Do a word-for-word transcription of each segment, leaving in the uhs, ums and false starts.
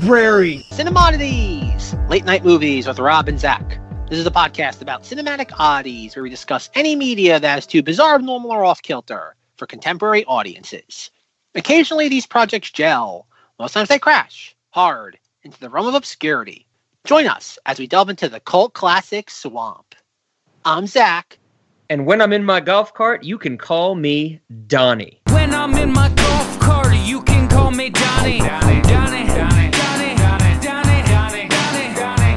Prairie. Cinemoddities, late night movies with Rob and Zach. This is a podcast about cinematic oddities where we discuss any media that is too bizarre, normal, or off-kilter for contemporary audiences. Occasionally, these projects gel. Most times they crash hard into the realm of obscurity. Join us as we delve into the cult classic swamp. I'm Zach. And when I'm in my golf cart, you can call me Donnie. When I'm in my golf cart, you can call me Donnie. Donnie, Donnie, Donnie, Donnie, Donnie, Donnie, Donnie, Donnie, Donnie,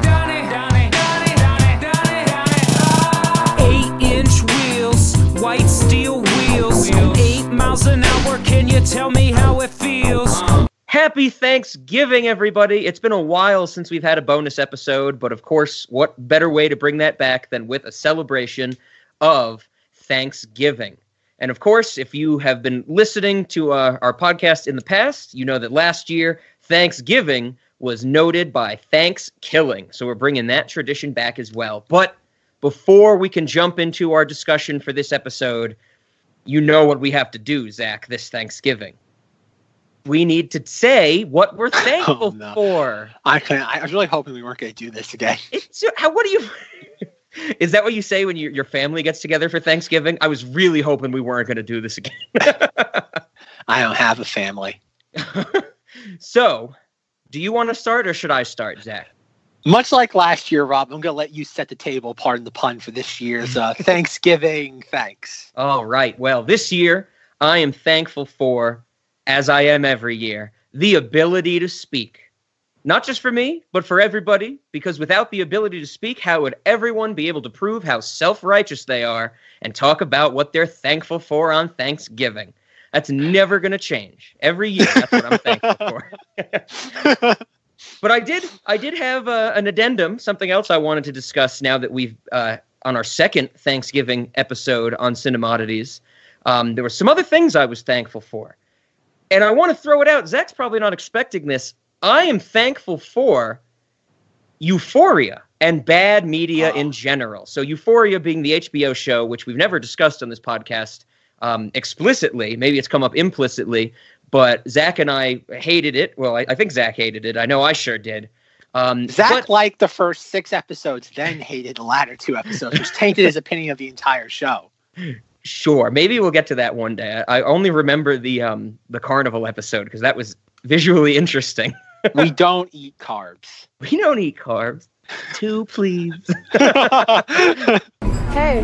Donnie, Donnie, Donnie, Donnie. Eight-inch wheels, white steel wheels, eight miles an hour. Can you tell me how it feels? Happy Thanksgiving, everybody. It's been a while since we've had a bonus episode, but of course, what better way to bring that back than with a celebration of Thanksgiving. And of course, if you have been listening to uh, our podcast in the past, you know that last year, Thanksgiving was noted by Thankskilling. So we're bringing that tradition back as well. But before we can jump into our discussion for this episode, you know what we have to do, Zach, this Thanksgiving. We need to say what we're thankful oh, no. for. I, can't, I was really hoping we weren't going to do this today. It's, how, what do you... Is that what you say when you, your family gets together for Thanksgiving? I was really hoping we weren't going to do this again. I don't have a family. So, do you want to start or should I start, Zach? Much like last year, Rob, I'm going to let you set the table, pardon the pun, for this year's uh, Thanksgiving thanks. All right. Well, this year, I am thankful for, as I am every year, the ability to speak. Not just for me, but for everybody, because without the ability to speak, how would everyone be able to prove how self-righteous they are and talk about what they're thankful for on Thanksgiving? That's never going to change. Every year, that's what I'm thankful for. But I did I did have uh, an addendum, something else I wanted to discuss now that we've, uh, on our second Thanksgiving episode on Cinemoddities, um, there were some other things I was thankful for. And I want to throw it out. Zach's probably not expecting this. I am thankful for Euphoria and bad media oh. in general. So Euphoria being the H B O show, which we've never discussed on this podcast um, explicitly. Maybe it's come up implicitly, but Zach and I hated it. Well, I, I think Zach hated it. I know I sure did. Um, Zach but, liked the first six episodes, then hated the latter two episodes, which tainted his opinion of the entire show. Sure. Maybe we'll get to that one day. I only remember the, um, the carnival episode because that was visually interesting. We don't eat carbs. We don't eat carbs. Two, please. Hey.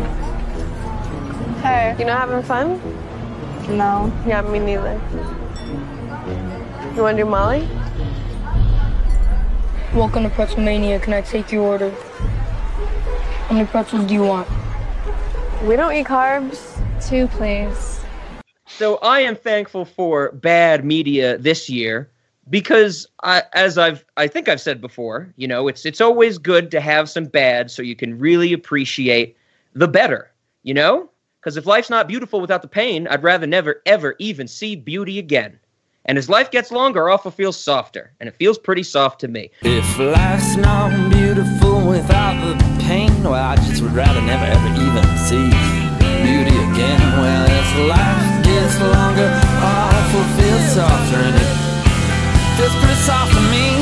Hey. You not having fun? No. Yeah, me neither. You want to do Molly? Welcome to Pretzelmania. Can I take your order? How many pretzels do you want? We don't eat carbs. Two, please. So I am thankful for bad media this year. Because I, as I've, I think I've said before, you know, it's it's always good to have some bad so you can really appreciate the better, you know? Because if life's not beautiful without the pain, I'd rather never, ever even see beauty again. And as life gets longer, awful feels softer. And it feels pretty soft to me. If life's not beautiful without the pain, well, I just would rather never, ever even see beauty again. Well, as life gets longer, awful feels softer. And it It's pretty soft for me.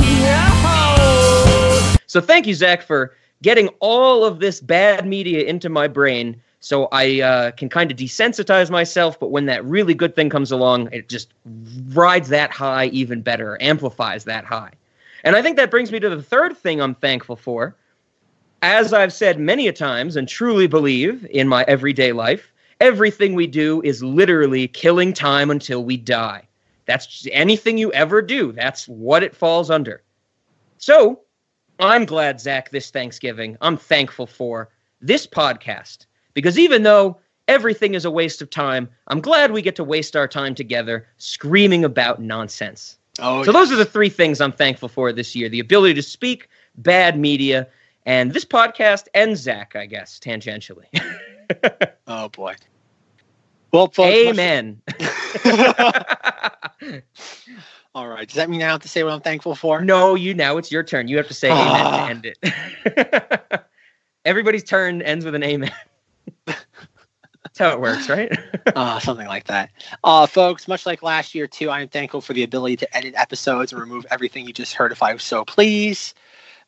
Oh. So thank you, Zach, for getting all of this bad media into my brain so I uh, can kind of desensitize myself. But when that really good thing comes along, it just rides that high even better, amplifies that high. And I think that brings me to the third thing I'm thankful for. As I've said many a times and truly believe in my everyday life, everything we do is literally killing time until we die. That's just anything you ever do. That's what it falls under. So I'm glad, Zach, this Thanksgiving, I'm thankful for this podcast. Because even though everything is a waste of time, I'm glad we get to waste our time together screaming about nonsense. Oh, so yeah. Those are the three things I'm thankful for this year. The ability to speak, bad media, and this podcast and Zach, I guess, tangentially. Oh, boy. Well, folks, amen. All right. Does that mean I have to say what I'm thankful for? No, you now it's your turn. You have to say ah. amen to end it. Everybody's turn ends with an amen. That's how it works, right? uh, something like that. Uh, folks, much like last year, too, I am thankful for the ability to edit episodes and remove everything you just heard if I was so pleased.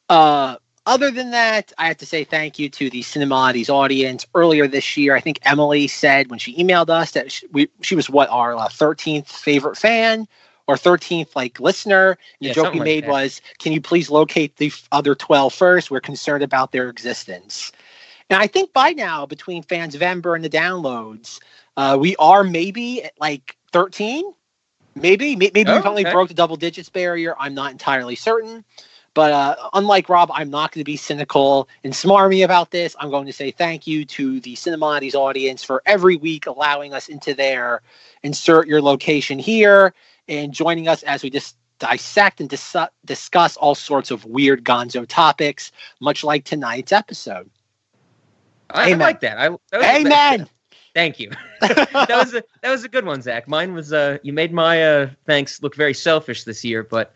Uh, other than that, I have to say thank you to the Cinemoddities audience. Earlier this year, I think Emily said when she emailed us that she, we, she was, what, our uh, thirteenth favorite fan or thirteenth like listener. And the yeah, joke we like made that. was, can you please locate the other twelve first? We're concerned about their existence. And I think by now, between Fansvember and the downloads, uh, we are maybe at like thirteen. Maybe. Maybe oh, we've only okay. broke the double digits barrier. I'm not entirely certain. But uh, unlike Rob, I'm not going to be cynical and smarmy about this. I'm going to say thank you to the Cinemoddities audience for every week allowing us into their insert your location here and joining us as we just dissect and dis- discuss all sorts of weird gonzo topics, much like tonight's episode. I, I like that. I, that Amen. A, thank you. that was a, that was a good one, Zach. Mine was uh, you made my uh, thanks look very selfish this year, but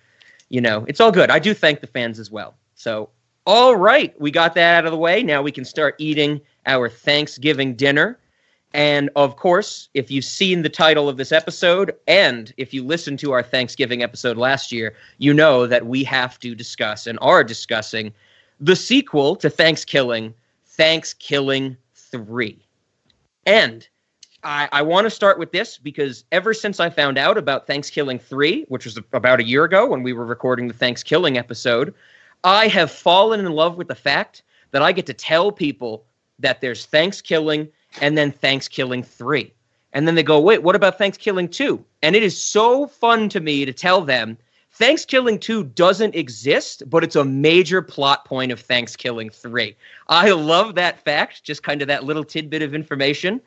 you know it's all good. I do thank the fans as well. So all right, we got that out of the way. Now we can start eating our Thanksgiving dinner. And of course, if you've seen the title of this episode, and if you listened to our Thanksgiving episode last year, you know that we have to discuss and are discussing the sequel to Thankskilling. Thankskilling three. And I, I want to start with this because ever since I found out about Thankskilling three, which was about a year ago when we were recording the Thankskilling episode, I have fallen in love with the fact that I get to tell people that there's Thankskilling and then Thankskilling three. And then they go, wait, what about Thankskilling two? And it is so fun to me to tell them Thankskilling two doesn't exist, but it's a major plot point of Thankskilling three. I love that fact, just kind of that little tidbit of information.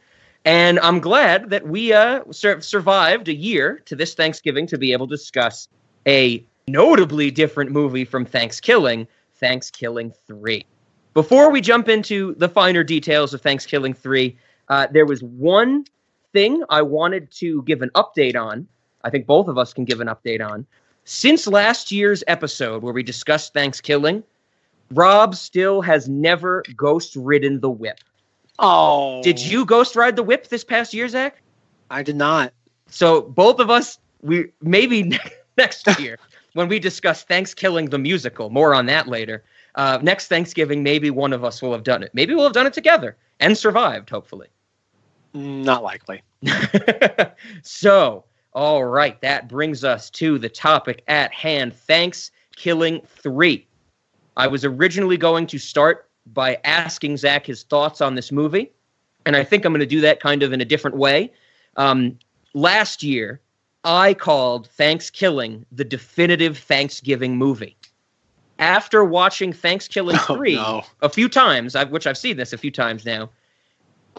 And I'm glad that we uh, sur- survived a year to this Thanksgiving to be able to discuss a notably different movie from Thankskilling, Thankskilling three. Before we jump into the finer details of Thankskilling three, uh, there was one thing I wanted to give an update on. I think both of us can give an update on. Since last year's episode where we discussed Thankskilling, Rob still has never ghost-ridden the whip. Oh. Did you ghost-ride the whip this past year, Zach? I did not. So both of us, we maybe next year, when we discuss Thankskilling the musical, more on that later, uh, next Thanksgiving, maybe one of us will have done it. Maybe we'll have done it together and survived, hopefully. Not likely. So... all right, that brings us to the topic at hand, Thankskilling three. I was originally going to start by asking Zach his thoughts on this movie, and I think I'm going to do that kind of in a different way. Um, last year, I called Thankskilling the definitive Thanksgiving movie. After watching Thankskilling three oh, no. a few times, I've, which I've seen this a few times now,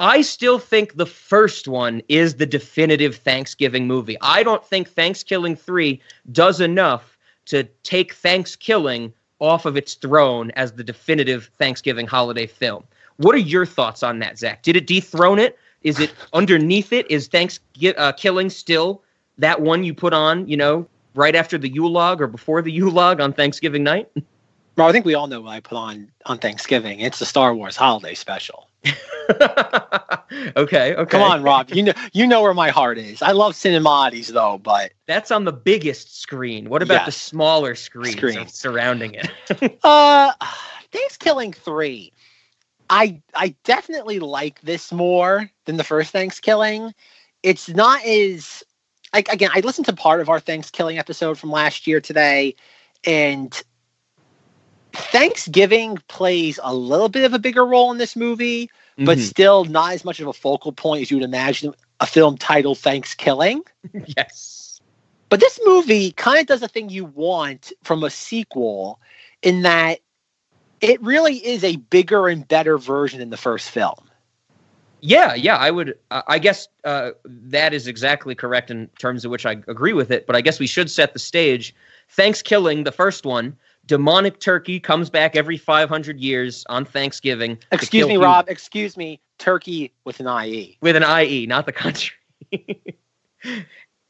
I still think the first one is the definitive Thanksgiving movie. I don't think Thankskilling three does enough to take Thankskilling off of its throne as the definitive Thanksgiving holiday film. What are your thoughts on that, Zach? Did it dethrone it? Is it underneath it? Is Thankskilling still that one you put on, you know, right after the Yule log or before the Yule log on Thanksgiving night? Well, I think we all know what I put on on Thanksgiving. It's the Star Wars holiday special. okay, okay. Come on, Rob. You know, you know where my heart is. I love Cinemoddities, though, but that's on the biggest screen. What about yes. the smaller screens screen. surrounding it? uh, Thankskilling three. I I definitely like this more than the first Thankskilling. It's not as like again. I listened to part of our Thankskilling episode from last year today, and Thanksgiving plays a little bit of a bigger role in this movie, mm-hmm. but still not as much of a focal point as you would imagine a film titled Thankskilling. Yes. But this movie kind of does a thing you want from a sequel in that it really is a bigger and better version than the first film. Yeah, yeah, I would, uh, I guess uh, that is exactly correct in terms of which I agree with it, but I guess we should set the stage. Thankskilling, the first one, demonic turkey comes back every five hundred years on Thanksgiving. Excuse me, people. Rob. Excuse me. Turkey with an I E. With an I E, not the country.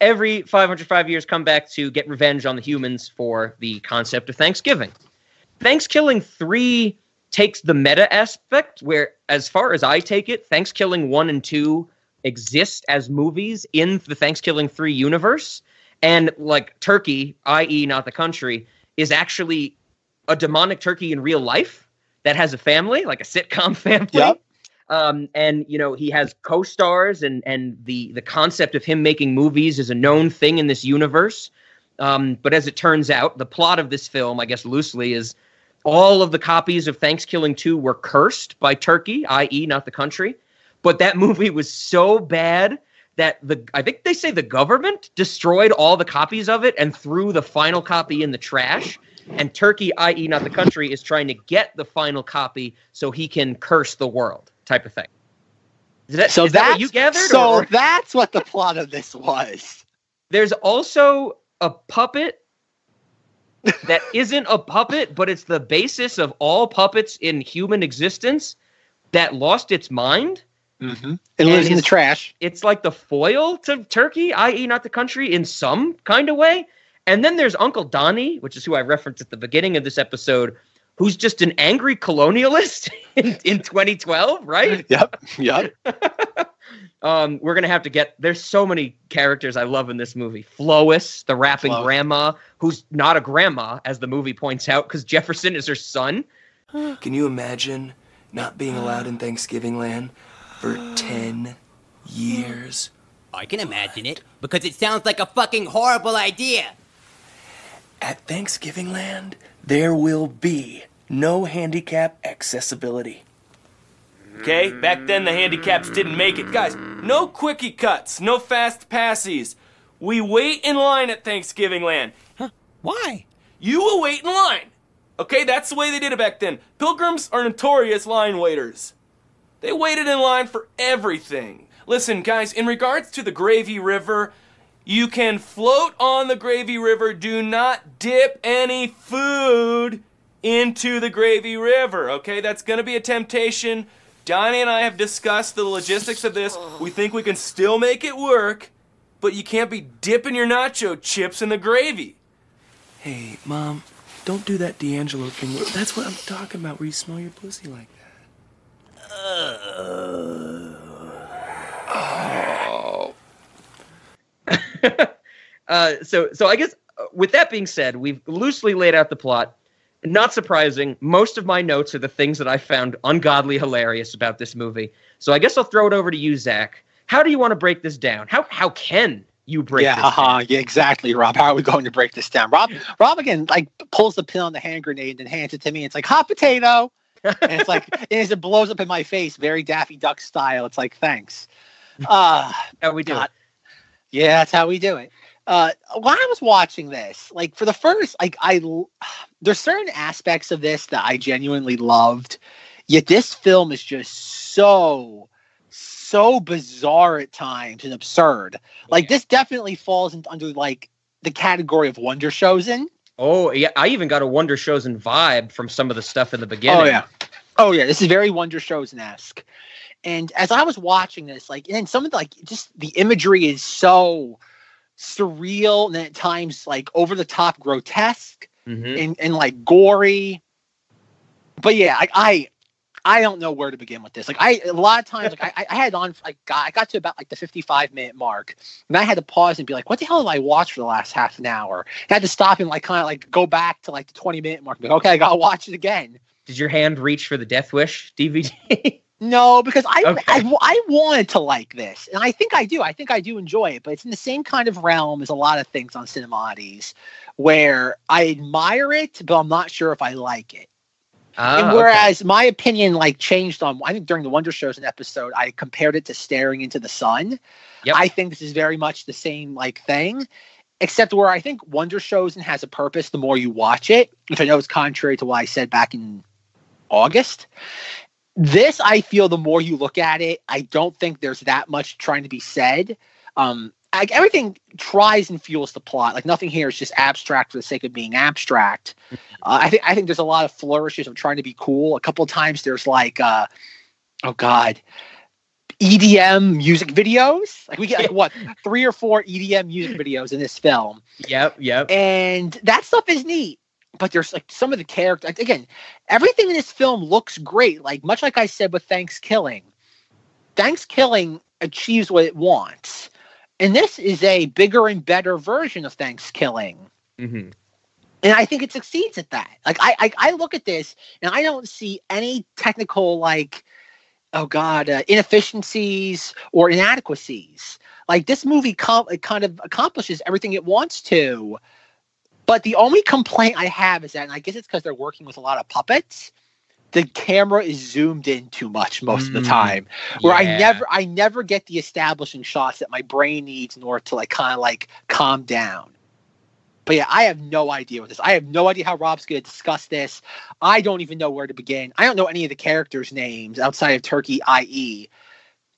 Every five hundred five years come back to get revenge on the humans for the concept of Thanksgiving. Thankskilling three takes the meta aspect where, as far as I take it, Thankskilling one and two exist as movies in the Thankskilling three universe. And, like, Turkey, that is not the country, is actually a demonic turkey in real life that has a family, like a sitcom family. Yep. Um, and, you know, he has co-stars, and, and the, the concept of him making movies is a known thing in this universe. Um, but as it turns out, the plot of this film, I guess loosely, is all of the copies of Thankskilling two were cursed by Turkey, that is not the country. But that movie was so bad that the I think they say the government destroyed all the copies of it and threw the final copy in the trash. And Turkey, that is not the country, is trying to get the final copy so he can curse the world. Type of thing. Is that, so is that's, that what you gathered? So or? That's what the plot of this was. There's also a puppet that isn't a puppet, but it's the basis of all puppets in human existence that lost its mind. Mm-hmm. It lives in the trash. It's like the foil to Turkey, that is not the country, in some kind of way. And then there's Uncle Donnie, which is who I referenced at the beginning of this episode, who's just an angry colonialist in, in twenty twelve, right? Yep, yep. um, we're going to have to get... There's so many characters I love in this movie. Flois, the rapping Flo. grandma, who's not a grandma, as the movie points out, because Jefferson is her son. Can you imagine not being allowed in Thanksgiving land for ten years? I can imagine it, because it sounds like a fucking horrible idea. At Thanksgiving land, there will be no handicap accessibility. Okay, back then the handicaps didn't make it. Guys, no quickie cuts, no fast passies. We wait in line at Thanksgiving land. Huh? Why? You will wait in line. Okay, that's the way they did it back then. Pilgrims are notorious line waiters. They waited in line for everything. Listen, guys, in regards to the Gravy River, you can float on the Gravy River. Do not dip any food into the Gravy River, okay? That's going to be a temptation. Donnie and I have discussed the logistics of this. We think we can still make it work, but you can't be dipping your nacho chips in the gravy. Hey, Mom, don't do that D'Angelo thing. That's what I'm talking about, where you smell your pussy like that. Uh... Oh. uh, so, so I guess uh, with that being said, we've loosely laid out the plot. Not surprising, most of my notes are the things that I found ungodly hilarious about this movie. So I guess I'll throw it over to you, Zach. How do you want to break this down? How how can you break yeah, this down? Uh, yeah, exactly, Rob. How are we going to break this down? Rob, Rob again, like, pulls the pin on the hand grenade and hands it to me. It's like, hot potato. And it's like, and as it blows up in my face, very Daffy Duck style. It's like, thanks. Uh, how we do God. it. Yeah, that's how we do it. Uh, when I was watching this, like, for the first, like, I, there's certain aspects of this that I genuinely loved, yet this film is just so, so bizarre at times and absurd. Yeah. Like, this definitely falls in, under, like, the category of Wonder Showzen. Oh, yeah, I even got a Wonder Showzen vibe from some of the stuff in the beginning. Oh, yeah. Oh, yeah, this is very Wonder Showzen-esque. And as I was watching this, like, and some of the, like, just the imagery is so surreal and at times, like, over the top grotesque mm-hmm. and, and like gory. But yeah, I, I, I don't know where to begin with this. Like, I, a lot of times, like, I, I had on, like, I got to about like the fifty-five minute mark and I had to pause and be like, what the hell did I watch for the last half an hour? And I had to stop and, like, kind of, like, go back to, like, the twenty minute mark and be like, okay, I got to watch it again. Did your hand reach for the Death Wish D V D? No, because I, okay. I, I wanted to like this, and I think I do. I think I do enjoy it, but it's in the same kind of realm as a lot of things on Cinemoddities, where I admire it, but I'm not sure if I like it. Oh, and whereas okay. my opinion, like, changed on, I think during the Wonder Showzen episode, I compared it to Staring into the Sun. Yep. I think this is very much the same, like, thing, except where I think Wonder Showzen has a purpose the more you watch it, which I know is contrary to what I said back in August. This, I feel, the more you look at it, I don't think there's that much trying to be said. Um, I, everything tries and fuels the plot. Like, nothing here is just abstract for the sake of being abstract. Uh, I think I think there's a lot of flourishes of trying to be cool. A couple of times there's, like, uh, oh God, E D M music videos. Like, we get, like, what, three or four E D M music videos in this film. Yep, yep. And that stuff is neat. But there's like some of the characters, again, everything in this film looks great. Like much like I said with Thankskilling, Thankskilling achieves what it wants. And this is a bigger and better version of Thankskilling. Mm-hmm. And I think it succeeds at that. Like I, I, I look at this and I don't see any technical, like, oh God, uh, inefficiencies or inadequacies. Like this movie com- it kind of accomplishes everything it wants to. But the only complaint I have is that, and I guess it's because they're working with a lot of puppets, the camera is zoomed in too much most mm, of the time. Where yeah. I never I never get the establishing shots that my brain needs in order to like kind of like calm down. But yeah, I have no idea with this. I have no idea how Rob's going to discuss this. I don't even know where to begin. I don't know any of the characters' names outside of Turkey, that is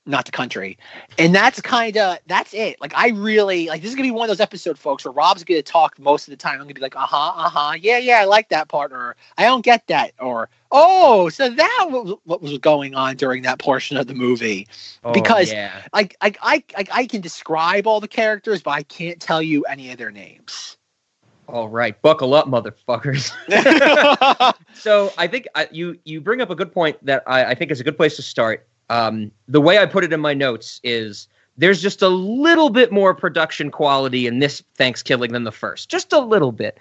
not the country. And that's kind of, that's it. Like, I really, like, this is going to be one of those episodes, folks, where Rob's going to talk most of the time. I'm going to be like, uh-huh, uh-huh, yeah, yeah, I like that part, or I don't get that, or, oh, so that was what was going on during that portion of the movie. Oh, because yeah. I, I, I, I, I can describe all the characters, but I can't tell you any of their names. All right, buckle up, motherfuckers. So I think I, you, you bring up a good point that I, I think is a good place to start. Um, the way I put it in my notes is there's just a little bit more production quality in this Thankskilling than the first. Just a little bit.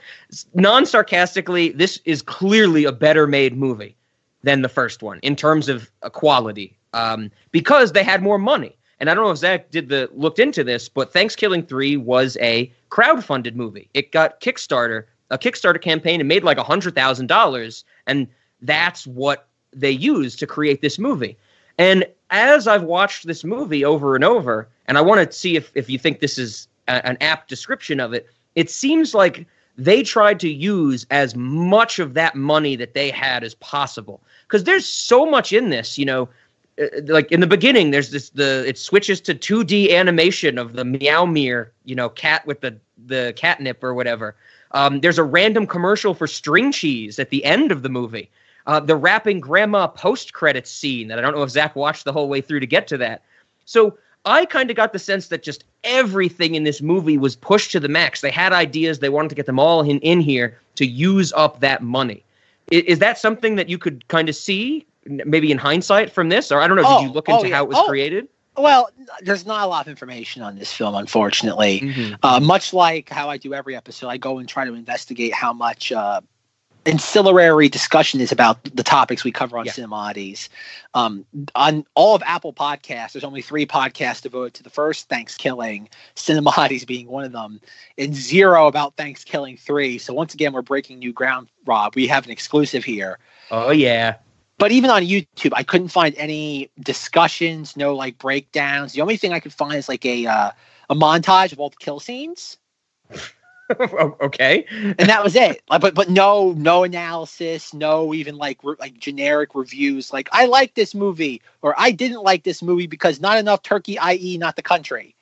Non-sarcastically, this is clearly a better made movie than the first one in terms of quality, um, because they had more money. And I don't know if Zach did the looked into this, but Thankskilling three was a crowdfunded movie. It got Kickstarter, a Kickstarter campaign, and made like one hundred thousand dollars. And that's what they used to create this movie. And as I've watched this movie over and over, and I want to see if, if you think this is a, an apt description of it, it seems like they tried to use as much of that money that they had as possible. Because there's so much in this, you know, uh, like in the beginning, there's this, the it switches to two D animation of the Meowmere, you know, cat with the, the catnip or whatever. Um, there's a random commercial for string cheese at the end of the movie. Uh, the rapping grandma post-credits scene that I don't know if Zach watched the whole way through to get to that. So I kind of got the sense that just everything in this movie was pushed to the max. They had ideas. They wanted to get them all in, in here to use up that money. Is, is that something that you could kind of see maybe in hindsight from this? Or I don't know. Oh, did you look into oh, yeah. how it was oh. created? Well, there's not a lot of information on this film, unfortunately. Mm-hmm. Uh, much like how I do every episode, I go and try to investigate how much uh, – ancillary discussion is about the topics we cover on yeah. Cinemoddities. Um, on all of Apple Podcasts, there's only three podcasts devoted to the first Thankskilling, Cinemoddities being one of them, and zero about Thankskilling three. So once again, we're breaking new ground, Rob. We have an exclusive here. Oh, yeah. But even on YouTube, I couldn't find any discussions, no, like, breakdowns. The only thing I could find is, like, a, uh, a montage of all the kill scenes. Okay, and that was it. Like, but but no no analysis, no even like re- like generic reviews. Like I like this movie, or I didn't like this movie because not enough Turkey, that is, not the country.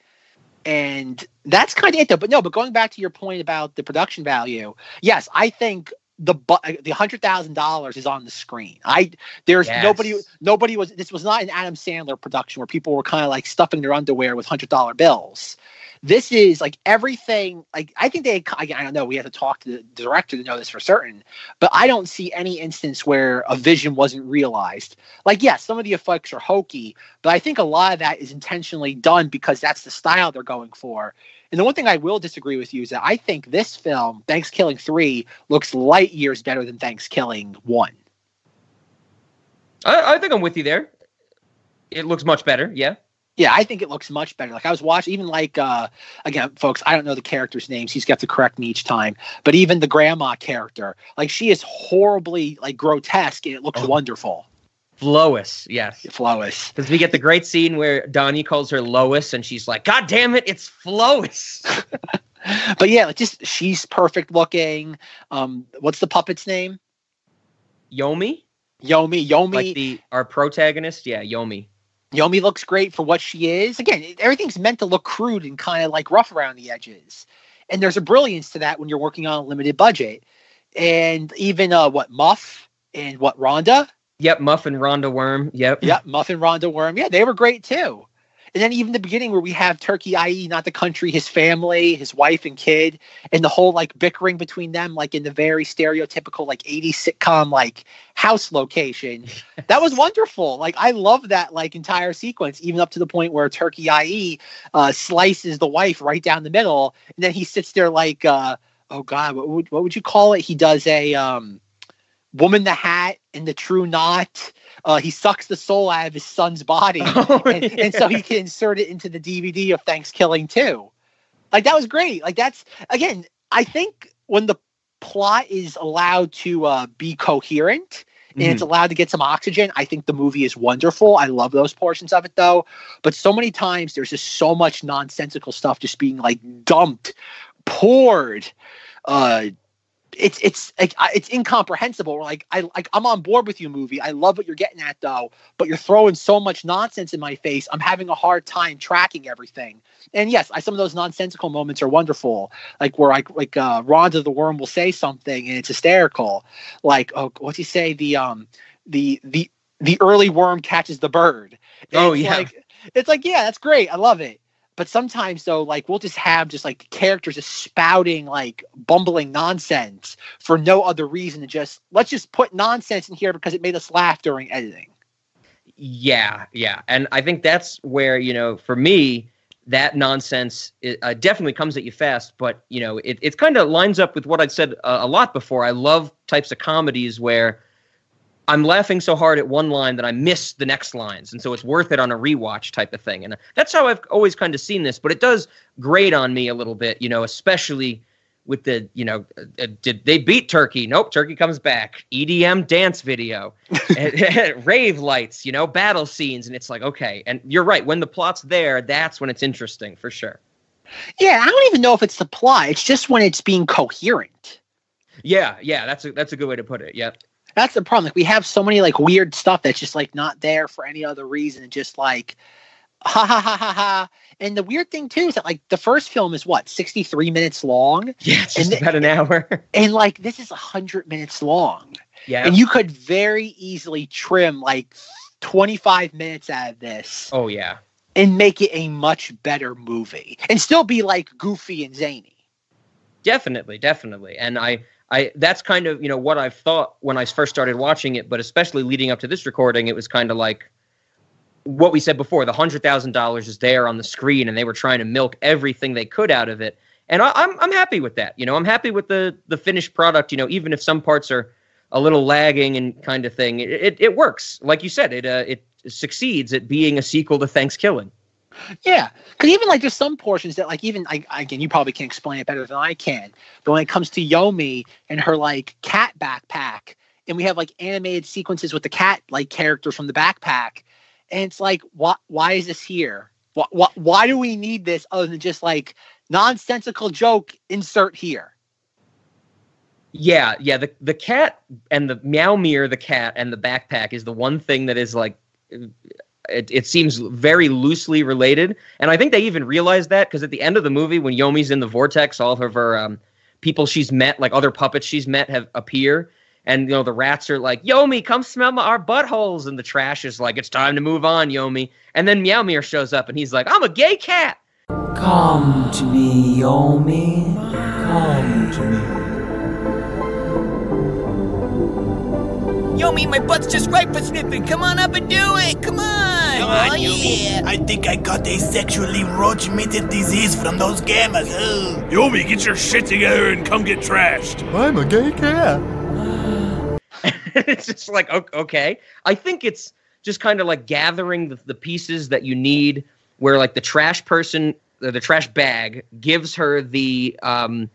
And that's kind of it, though. But no, but going back to your point about the production value, yes, I think the the hundred thousand dollars is on the screen. I there's yes. nobody nobody was. This was not an Adam Sandler production where people were kind of like stuffing their underwear with hundred dollar bills. This is like everything. Like I think they. I don't know. We have to talk to the director to know this for certain. But I don't see any instance where a vision wasn't realized. Like, yes, yeah, some of the effects are hokey, but I think a lot of that is intentionally done because that's the style they're going for. And the one thing I will disagree with you is that I think this film, Thankskilling three, looks light years better than Thankskilling one. I, I think I'm with you there. It looks much better. Yeah. Yeah, I think it looks much better. Like I was watching, even like, uh, again, folks, I don't know the characters' names. He's got to correct me each time. But even the grandma character, like she is horribly like grotesque and it looks oh. wonderful. Lois, yes. Lois. Because we get the great scene where Donnie calls her Lois and she's like, God damn it, it's Lois. But yeah, like just she's perfect looking. Um, what's the puppet's name? Yomi? Yomi, Yomi. Like the, our protagonist? Yeah, Yomi. Yomi looks great for what she is. Again, everything's meant to look crude and kind of like rough around the edges. And there's a brilliance to that when you're working on a limited budget. And even uh, what, Muff and what, Rhonda? Yep, Muff and Rhonda Worm. Yep. Yep, Muff and Rhonda Worm. Yeah, they were great too. And then even the beginning where we have Turkey, that is not the country, his family, his wife and kid, and the whole like bickering between them, like in the very stereotypical like eighties sitcom like house location. That was wonderful. Like I love that like entire sequence, even up to the point where Turkey, that is uh, slices the wife right down the middle, and then he sits there like, uh, oh God, what would what would you call it? He does a um, woman the hat and the true knot. Uh, he sucks the soul out of his son's body, oh, and, yeah. and so he can insert it into the D V D of Thankskilling two. Like that was great. Like that's again, I think when the plot is allowed to uh, be coherent and mm-hmm. it's allowed to get some oxygen, I think the movie is wonderful. I love those portions of it though. But so many times there's just so much nonsensical stuff just being like dumped, poured. Uh, It's it's it's incomprehensible. We're like I like I'm on board with you, movie. I love what you're getting at though, but you're throwing so much nonsense in my face. I'm having a hard time tracking everything. And yes, I, some of those nonsensical moments are wonderful. Like where I like uh, Rhonda the Worm will say something and it's hysterical. Like oh, what's he say? The um the the the early worm catches the bird. And oh it's yeah, like, it's like yeah, that's great. I love it. But sometimes, though, like we'll just have just like the characters just spouting like bumbling nonsense for no other reason than just let's just put nonsense in here because it made us laugh during editing. Yeah, yeah. And I think that's where, you know, for me, that nonsense uh, definitely comes at you fast. But, you know, it, it kind of lines up with what I'd said uh, a lot before. I love types of comedies where I'm laughing so hard at one line that I miss the next lines. And so it's worth it on a rewatch type of thing. And that's how I've always kind of seen this, but it does grate on me a little bit, you know, especially with the, you know, uh, did they beat Turkey? Nope. Turkey comes back. E D M dance video, rave lights, you know, battle scenes. And it's like, okay. And you're right. When the plot's there, that's when it's interesting for sure. Yeah. I don't even know if it's the plot. It's just when it's being coherent. Yeah. Yeah. That's a, that's a good way to put it. Yeah. That's the problem. Like we have so many like weird stuff that's just like not there for any other reason. Just like ha ha ha ha ha. And the weird thing too is that like the first film is what sixty-three minutes long. Yeah, it's just and, about an hour. And, and like this is a hundred minutes long. Yeah, and you could very easily trim like twenty-five minutes out of this. Oh yeah, and make it a much better movie and still be like goofy and zany. Definitely, definitely, and I. I, that's kind of, you know, what I've thought when I first started watching it, but especially leading up to this recording, it was kind of like what we said before, the one hundred thousand dollars is there on the screen and they were trying to milk everything they could out of it. And I, I'm I'm happy with that. You know, I'm happy with the the finished product, you know, even if some parts are a little lagging and kind of thing, it it, it works. Like you said, it uh, it succeeds at being a sequel to Thankskilling. Yeah, because even like there's some portions that like even I again you probably can explain it better than I can, but when it comes to Yomi and her like cat backpack, and we have like animated sequences with the cat like characters from the backpack, and it's like why why is this here? Why why, why do we need this other than just like nonsensical joke insert here? Yeah, yeah. The the cat and the Meowmere, the cat and the backpack is the one thing that is like. It, it seems very loosely related, and I think they even realized that because at the end of the movie, when Yomi's in the vortex, all of her um, people she's met, like other puppets she's met, have appear, and you know the rats are like, "Yomi, come smell my, our buttholes," and the trash is like, "It's time to move on, Yomi." And then Meowmere shows up, and he's like, "I'm a gay cat." Come to me, Yomi. Come to me. Yomi, my butt's just ripe for sniffing. Come on up and do it. Come on. Oh, yeah. I think I got a sexually roach-mitted disease from those gammas. Ooh. Yomi, get your shit together and come get trashed. I'm a gay cat. It's just like, okay. I think it's just kind of like gathering the, the pieces that you need where like the trash person, or the trash bag gives her the um,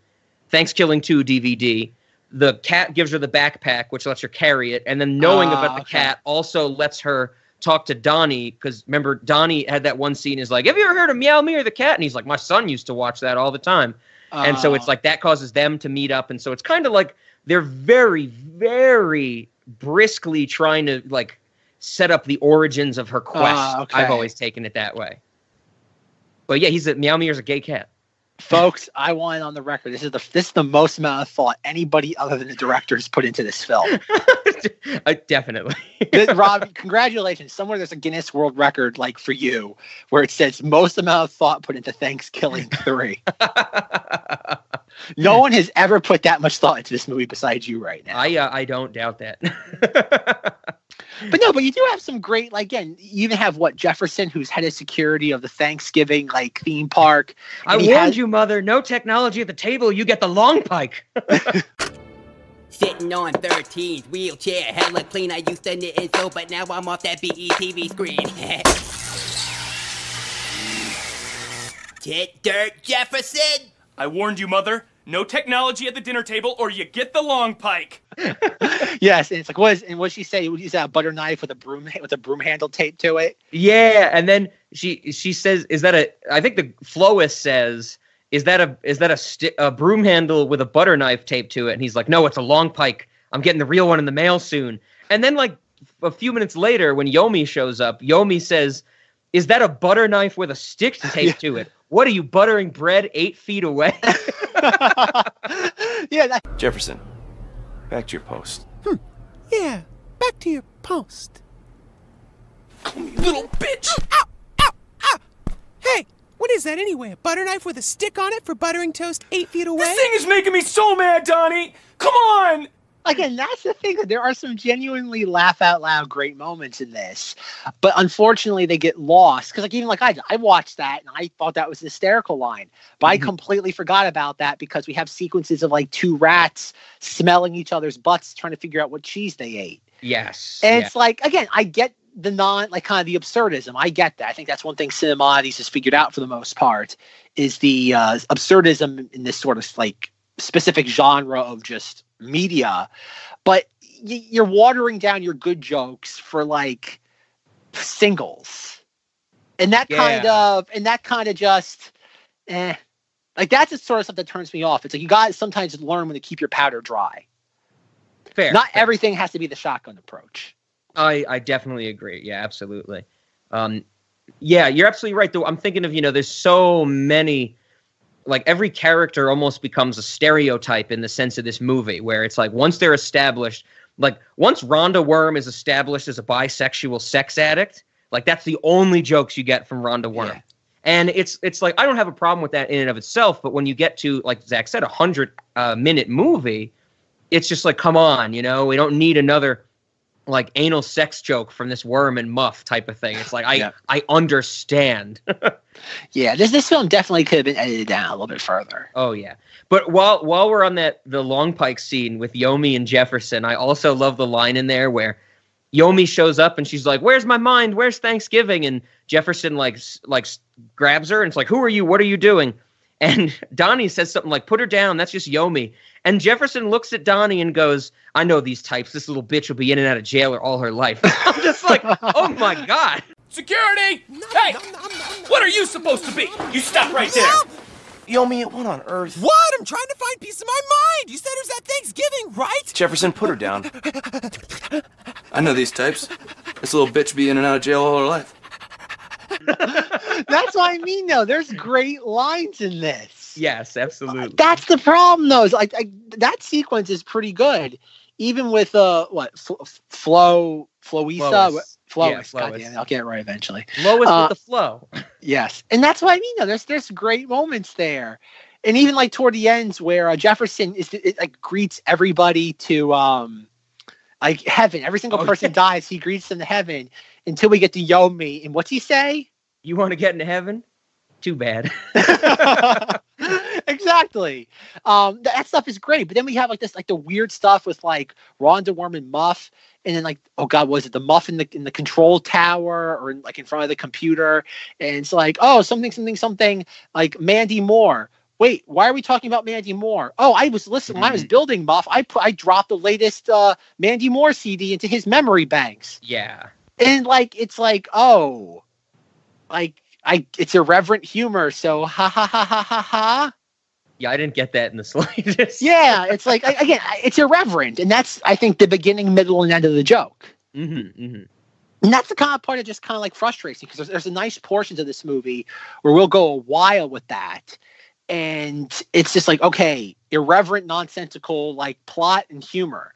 Thankskilling two D V D. The cat gives her the backpack, which lets her carry it. And then knowing ah, about the okay. cat also lets her talk to Donnie, because remember Donnie had that one scene is like, have you ever heard of Meowmere the cat? And he's like, my son used to watch that all the time. Uh, and so it's like that causes them to meet up. And so it's kind of like they're very, very briskly trying to like set up the origins of her quest. Uh, okay. I've always taken it that way. But yeah, he's a Meowmere's a gay cat. Folks, I want it on the record. This is the this is the most amount of thought anybody other than the director has put into this film. I definitely. Rob, congratulations. Somewhere there's a Guinness World Record, like, for you, where it says most amount of thought put into Thankskilling three. No one has ever put that much thought into this movie besides you right now. I uh, I don't doubt that. But no, but you do have some great, like, again, you even have, what, Jefferson, who's head of security of the Thanksgiving, like, theme park. I warned has... you, Mother, no technology at the table. You get the long pike. Sitting on thirteens, wheelchair, hella clean. I used to knit and sew, but now I'm off that B E T V screen. Tit dirt, Jefferson. I warned you, Mother. No technology at the dinner table, or you get the long pike. Yes, and it's like, what is, and what she say? Is that a butter knife with a broom with a broom handle taped to it? Yeah, and then she she says, "Is that a?" I think the Flois says, "Is that a is that a, st a broom handle with a butter knife taped to it?" And he's like, "No, it's a long pike. I'm getting the real one in the mail soon." And then, like a few minutes later, when Yomi shows up, Yomi says, "Is that a butter knife with a stick taped yeah. to it? What are you buttering bread eight feet away?" Yeah, that Jefferson, back to your post. Hmm. Yeah, back to your post. Little bitch! Ow! Ow! Ow! Hey, what is that anyway? A butter knife with a stick on it for buttering toast eight feet away? This thing is making me so mad, Donnie! Come on! Again, that's the thing. There are some genuinely laugh-out-loud great moments in this. But unfortunately, they get lost. Because like even like I did, I watched that, and I thought that was a hysterical line. But mm-hmm. I completely forgot about that because we have sequences of like two rats smelling each other's butts trying to figure out what cheese they ate. Yes. And yeah. it's like, again, I get the non, like kind of the absurdism. I get that. I think that's one thing Cinemoddities has figured out for the most part is the uh, absurdism in this sort of like specific genre of just media, but you're watering down your good jokes for like singles, and that yeah. kind of and that kind of just eh. like that's the sort of stuff that turns me off. It's like you gotta sometimes learn when to keep your powder dry. Fair. Not fair. Everything has to be the shotgun approach. I I definitely agree. Yeah, absolutely. Um, yeah, you're absolutely right. Though I'm thinking of you know, there's so many. Like every character almost becomes a stereotype in the sense of this movie where it's like once they're established, like once Rhonda Worm is established as a bisexual sex addict, like that's the only jokes you get from Rhonda Worm. Yeah. And it's it's like I don't have a problem with that in and of itself. But when you get to, like Zach said, a hundred uh, minute movie, it's just like, come on, you know, we don't need another like anal sex joke from this worm and muff type of thing. It's like, I, yeah. I understand. Yeah. This, this film definitely could have been edited down a little bit further. Oh yeah. But while, while we're on that, the long pike scene with Yomi and Jefferson, I also love the line in there where Yomi shows up and she's like, where's my mind? Where's Thanksgiving? And Jefferson like, like grabs her and it's like, who are you? What are you doing? And Donnie says something like, put her down. That's just Yomi. And Jefferson looks at Donnie and goes, I know these types. This little bitch will be in and out of jail all her life. I'm just like, oh, my God. Security! No, hey! No, no, no, no, what are you supposed no, to be? No, you stop right no. there. Yomi, what on earth? What? I'm trying to find peace in my mind. You said it was at Thanksgiving, right? Jefferson, put her down. I know these types. This little bitch will be in and out of jail all her life. That's what I mean, though. There's great lines in this. Yes, absolutely. Uh, that's the problem, though. Like that sequence is pretty good, even with uh, what Flo, Flo Floisa, Flois. Yeah, God damn it, I'll get it right eventually. Flois uh, with the flow. Yes, and that's what I mean, though. There's there's great moments there, and even like toward the ends where uh, Jefferson is it, like greets everybody to um, like heaven. Every single oh, person yeah. dies. He greets them to heaven. Until we get to Yomi, and what's he say? You want to get into heaven? Too bad. Exactly. Um, that stuff is great, but then we have like this, like the weird stuff with like Rhonda Worm and Muff, and then like, oh God, was it the Muff in the in the control tower or in, like in front of the computer? And it's like, oh, something, something, something like Mandy Moore. Wait, why are we talking about Mandy Moore? Oh, I was listening. Mm-hmm. When I was building Muff, I put I dropped the latest uh, Mandy Moore C D into his memory banks. Yeah. And like it's like oh, like I it's irreverent humor. So ha ha ha ha ha ha. Yeah, I didn't get that in the slightest. Yeah, it's like I, again, I, it's irreverent, and that's I think the beginning, middle, and end of the joke. Mm-hmm, mm-hmm. And that's the kind of part that just kind of like frustrates me because there's, there's a nice portions of this movie where we'll go a while with that, And it's just like, okay, irreverent, nonsensical, like plot and humor.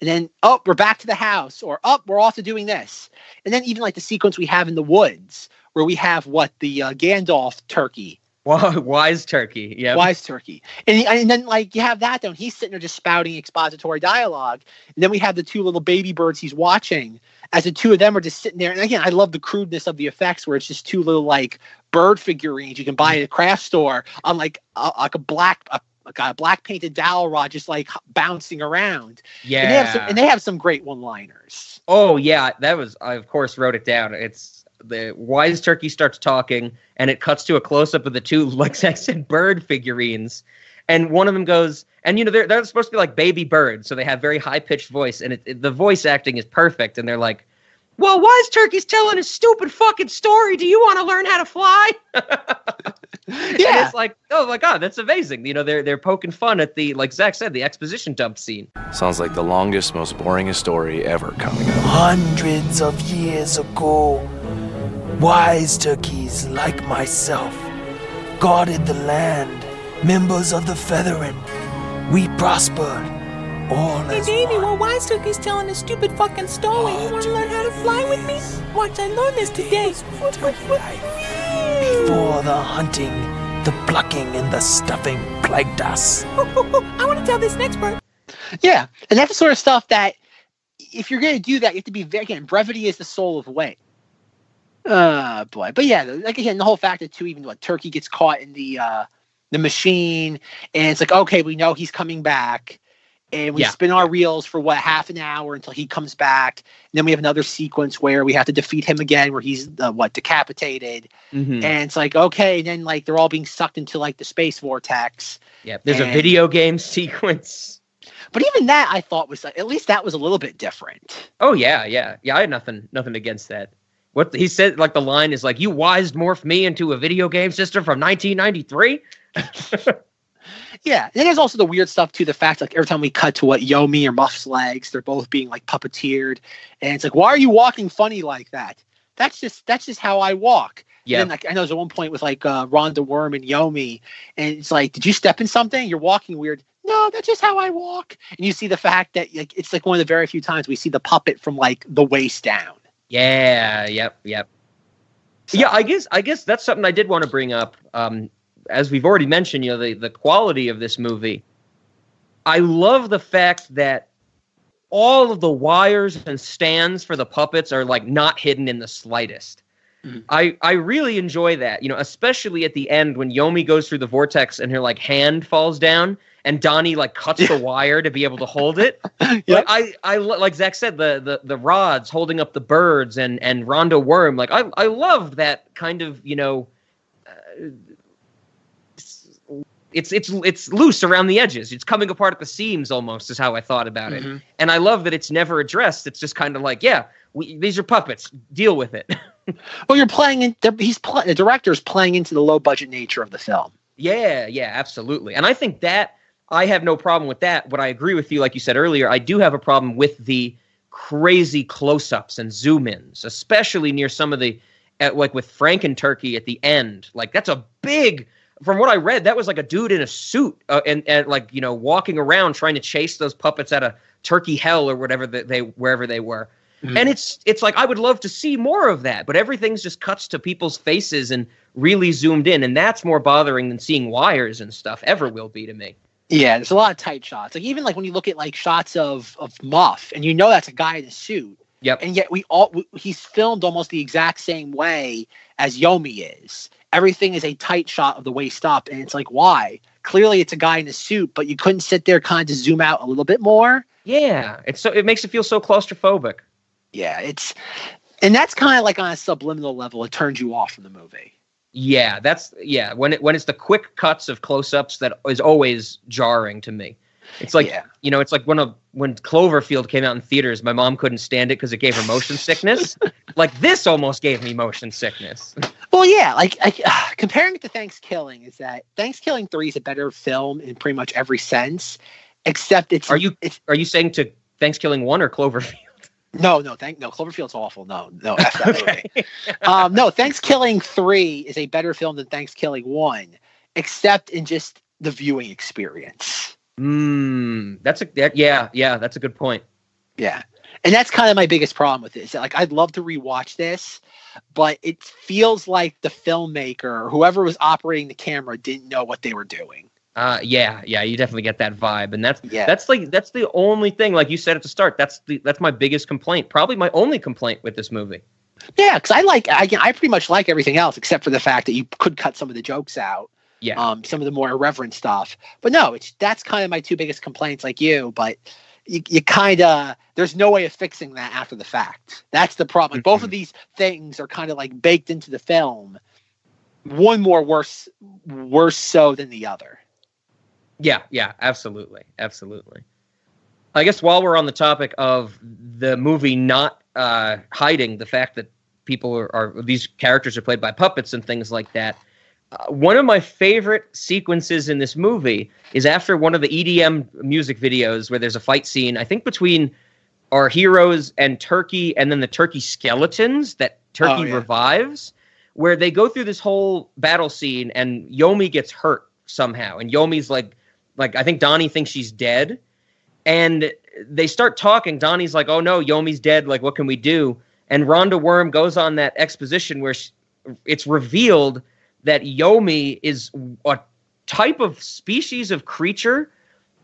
And then, oh, we're back to the house, or oh, we're off to doing this. And then even like the sequence we have in the woods where we have what the uh, Gandalf turkey. Wow, wise turkey. Yeah. Wise turkey. And, and then like you have that, though. He's sitting there just spouting expository dialogue. And then we have the two little baby birds he's watching as the two of them are just sitting there. And again, I love the crudeness of the effects where it's just two little like bird figurines you can buy at a craft store on like a, like a black, a, like a black painted dowel rod, just like bouncing around. Yeah. And they have some, and they have some great one-liners. Oh yeah. That was, I of course wrote it down. It's, the wise turkey starts talking, and it cuts to a close-up of the two, like I said, bird figurines. And one of them goes, and, you know, they're, they're supposed to be like baby birds, so they have very high-pitched voice, and it, it, the voice acting is perfect. And they're like, well, wise turkey's telling a stupid fucking story. Do you want to learn how to fly? Yeah. And it's like, oh, my God, that's amazing. You know, they're, they're poking fun at the, like Zach said, the exposition dump scene. Sounds like the longest, most boringest story ever coming up. Hundreds of years ago, wise turkeys like myself guarded the land, members of the Featherin. We prospered, all hey, as Hey, baby, one. Well, wise turkey's telling a stupid fucking story. You want to learn how to fly with me? Watch, I learned this today. Before the hunting, the plucking, and the stuffing plagued us. I want to tell this next part. Yeah, and that's the sort of stuff that, if you're going to do that, you have to be, again, brevity is the soul of wit. Uh boy, but yeah, like again, the whole fact that too, even what turkey gets caught in the uh the machine, and it's like, okay, we know he's coming back, and we yeah. spin our reels for what half an hour until he comes back, and then we have another sequence where we have to defeat him again, where he's uh, what decapitated, mm-hmm. and it's like, okay, and then like they're all being sucked into like the space vortex. Yeah, there's and, a video game sequence, but even that I thought was at least that was a little bit different. Oh yeah, yeah, yeah. I had nothing, nothing against that. What he said, like the line is like, you wise morphed me into a video game system from nineteen ninety-three. Yeah. And there's also the weird stuff too. The fact like every time we cut to what Yomi or Muff's legs, they're both being like puppeteered. And it's like, why are you walking funny like that? That's just, that's just how I walk. Yeah. And then, like, I know there's one point with like uh, Rhonda Worm and Yomi, and it's like, did you step in something? You're walking weird. No, that's just how I walk. And you see the fact that like, it's like one of the very few times we see the puppet from like the waist down. Yeah, yep, yep. So. Yeah, I guess I guess that's something I did want to bring up. Um, as we've already mentioned, you know, the, the quality of this movie. I love the fact that all of the wires and stands for the puppets are like not hidden in the slightest. Mm-hmm. I, I really enjoy that, you know, especially at the end when Yomi goes through the vortex and her like hand falls down and Donnie like cuts the wire to be able to hold it. Yep. Like, I, I like Zach said, the, the, the rods holding up the birds and, and Rhonda Worm. Like I, I love that kind of, you know, uh, it's, it's, it's loose around the edges. It's coming apart at the seams almost is how I thought about mm-hmm. it. And I love that it's never addressed. It's just kind of like, yeah, we, these are puppets, deal with it. Well, you're playing in. He's pl- the director's playing into the low budget nature of the film. Yeah, yeah, absolutely. And I think that I have no problem with that. But I agree with you, like you said earlier, I do have a problem with the crazy close ups and zoom ins, especially near some of the, at, like with Frankenturkey at the end. Like that's a big. From what I read, that was like a dude in a suit uh, and and like you know walking around trying to chase those puppets out of turkey hell or whatever that they wherever they were. Mm-hmm. And it's it's like I would love to see more of that, but everything's just cuts to people's faces and really zoomed in, and that's more bothering than seeing wires and stuff ever will be to me. Yeah, there's a lot of tight shots. Like even like when you look at like shots of of Muff, and you know that's a guy in a suit. Yep. And yet we all we, he's filmed almost the exact same way as Yomi is. Everything is a tight shot of the waist up, and it's like why? Clearly, it's a guy in a suit, but you couldn't sit there kind of zoom out a little bit more. Yeah, it's so it makes it feel so claustrophobic. Yeah, it's, and that's kind of like on a subliminal level, it turns you off from the movie. Yeah, that's, yeah, when it when it's the quick cuts of close-ups that is always jarring to me. It's like, yeah. you know, it's like when, a, when Cloverfield came out in theaters, my mom couldn't stand it because it gave her motion sickness. Like, this almost gave me motion sickness. Well, yeah, like, I, uh, comparing it to Thankskilling is that Thankskilling three is a better film in pretty much every sense, except it's... Are you, it's, are you saying to Thankskilling one or Cloverfield? No, no, thank no. Cloverfield's awful. No, no. That's that okay. um, no, Thankskilling three is a better film than Thankskilling one, except in just the viewing experience. Mm, that's a that, yeah, yeah, that's a good point. Yeah. And that's kind of my biggest problem with this. Like, I'd love to rewatch this, but it feels like the filmmaker or whoever was operating the camera didn't know what they were doing. Uh, yeah, yeah, you definitely get that vibe. And that's yeah. that's like that's the only thing, like you said at the start, that's the that's my biggest complaint, probably my only complaint with this movie. Yeah, because I like I I pretty much like everything else except for the fact that you could cut some of the jokes out. Yeah. Um, some of the more irreverent stuff. But no, it's that's kind of my two biggest complaints, like you, but You, you kind of there's no way of fixing that after the fact. That's the problem. Like, both of these things are kind of like baked into the film. One more worse, worse so than the other. Yeah, yeah, absolutely, absolutely. I guess while we're on the topic of the movie not uh, hiding the fact that people are, are these characters are played by puppets and things like that. Uh, one of my favorite sequences in this movie is after one of the E D M music videos where there's a fight scene, I think between our heroes and Turkey, and then the Turkey skeletons that Turkey oh, yeah. revives, where they go through this whole battle scene and Yomi gets hurt somehow. And Yomi's like, like, I think Donnie thinks she's dead, and they start talking. Donnie's like, oh no, Yomi's dead. Like, what can we do? And Rhonda Worm goes on that exposition where she, it's revealed that Yomi is a type of species of creature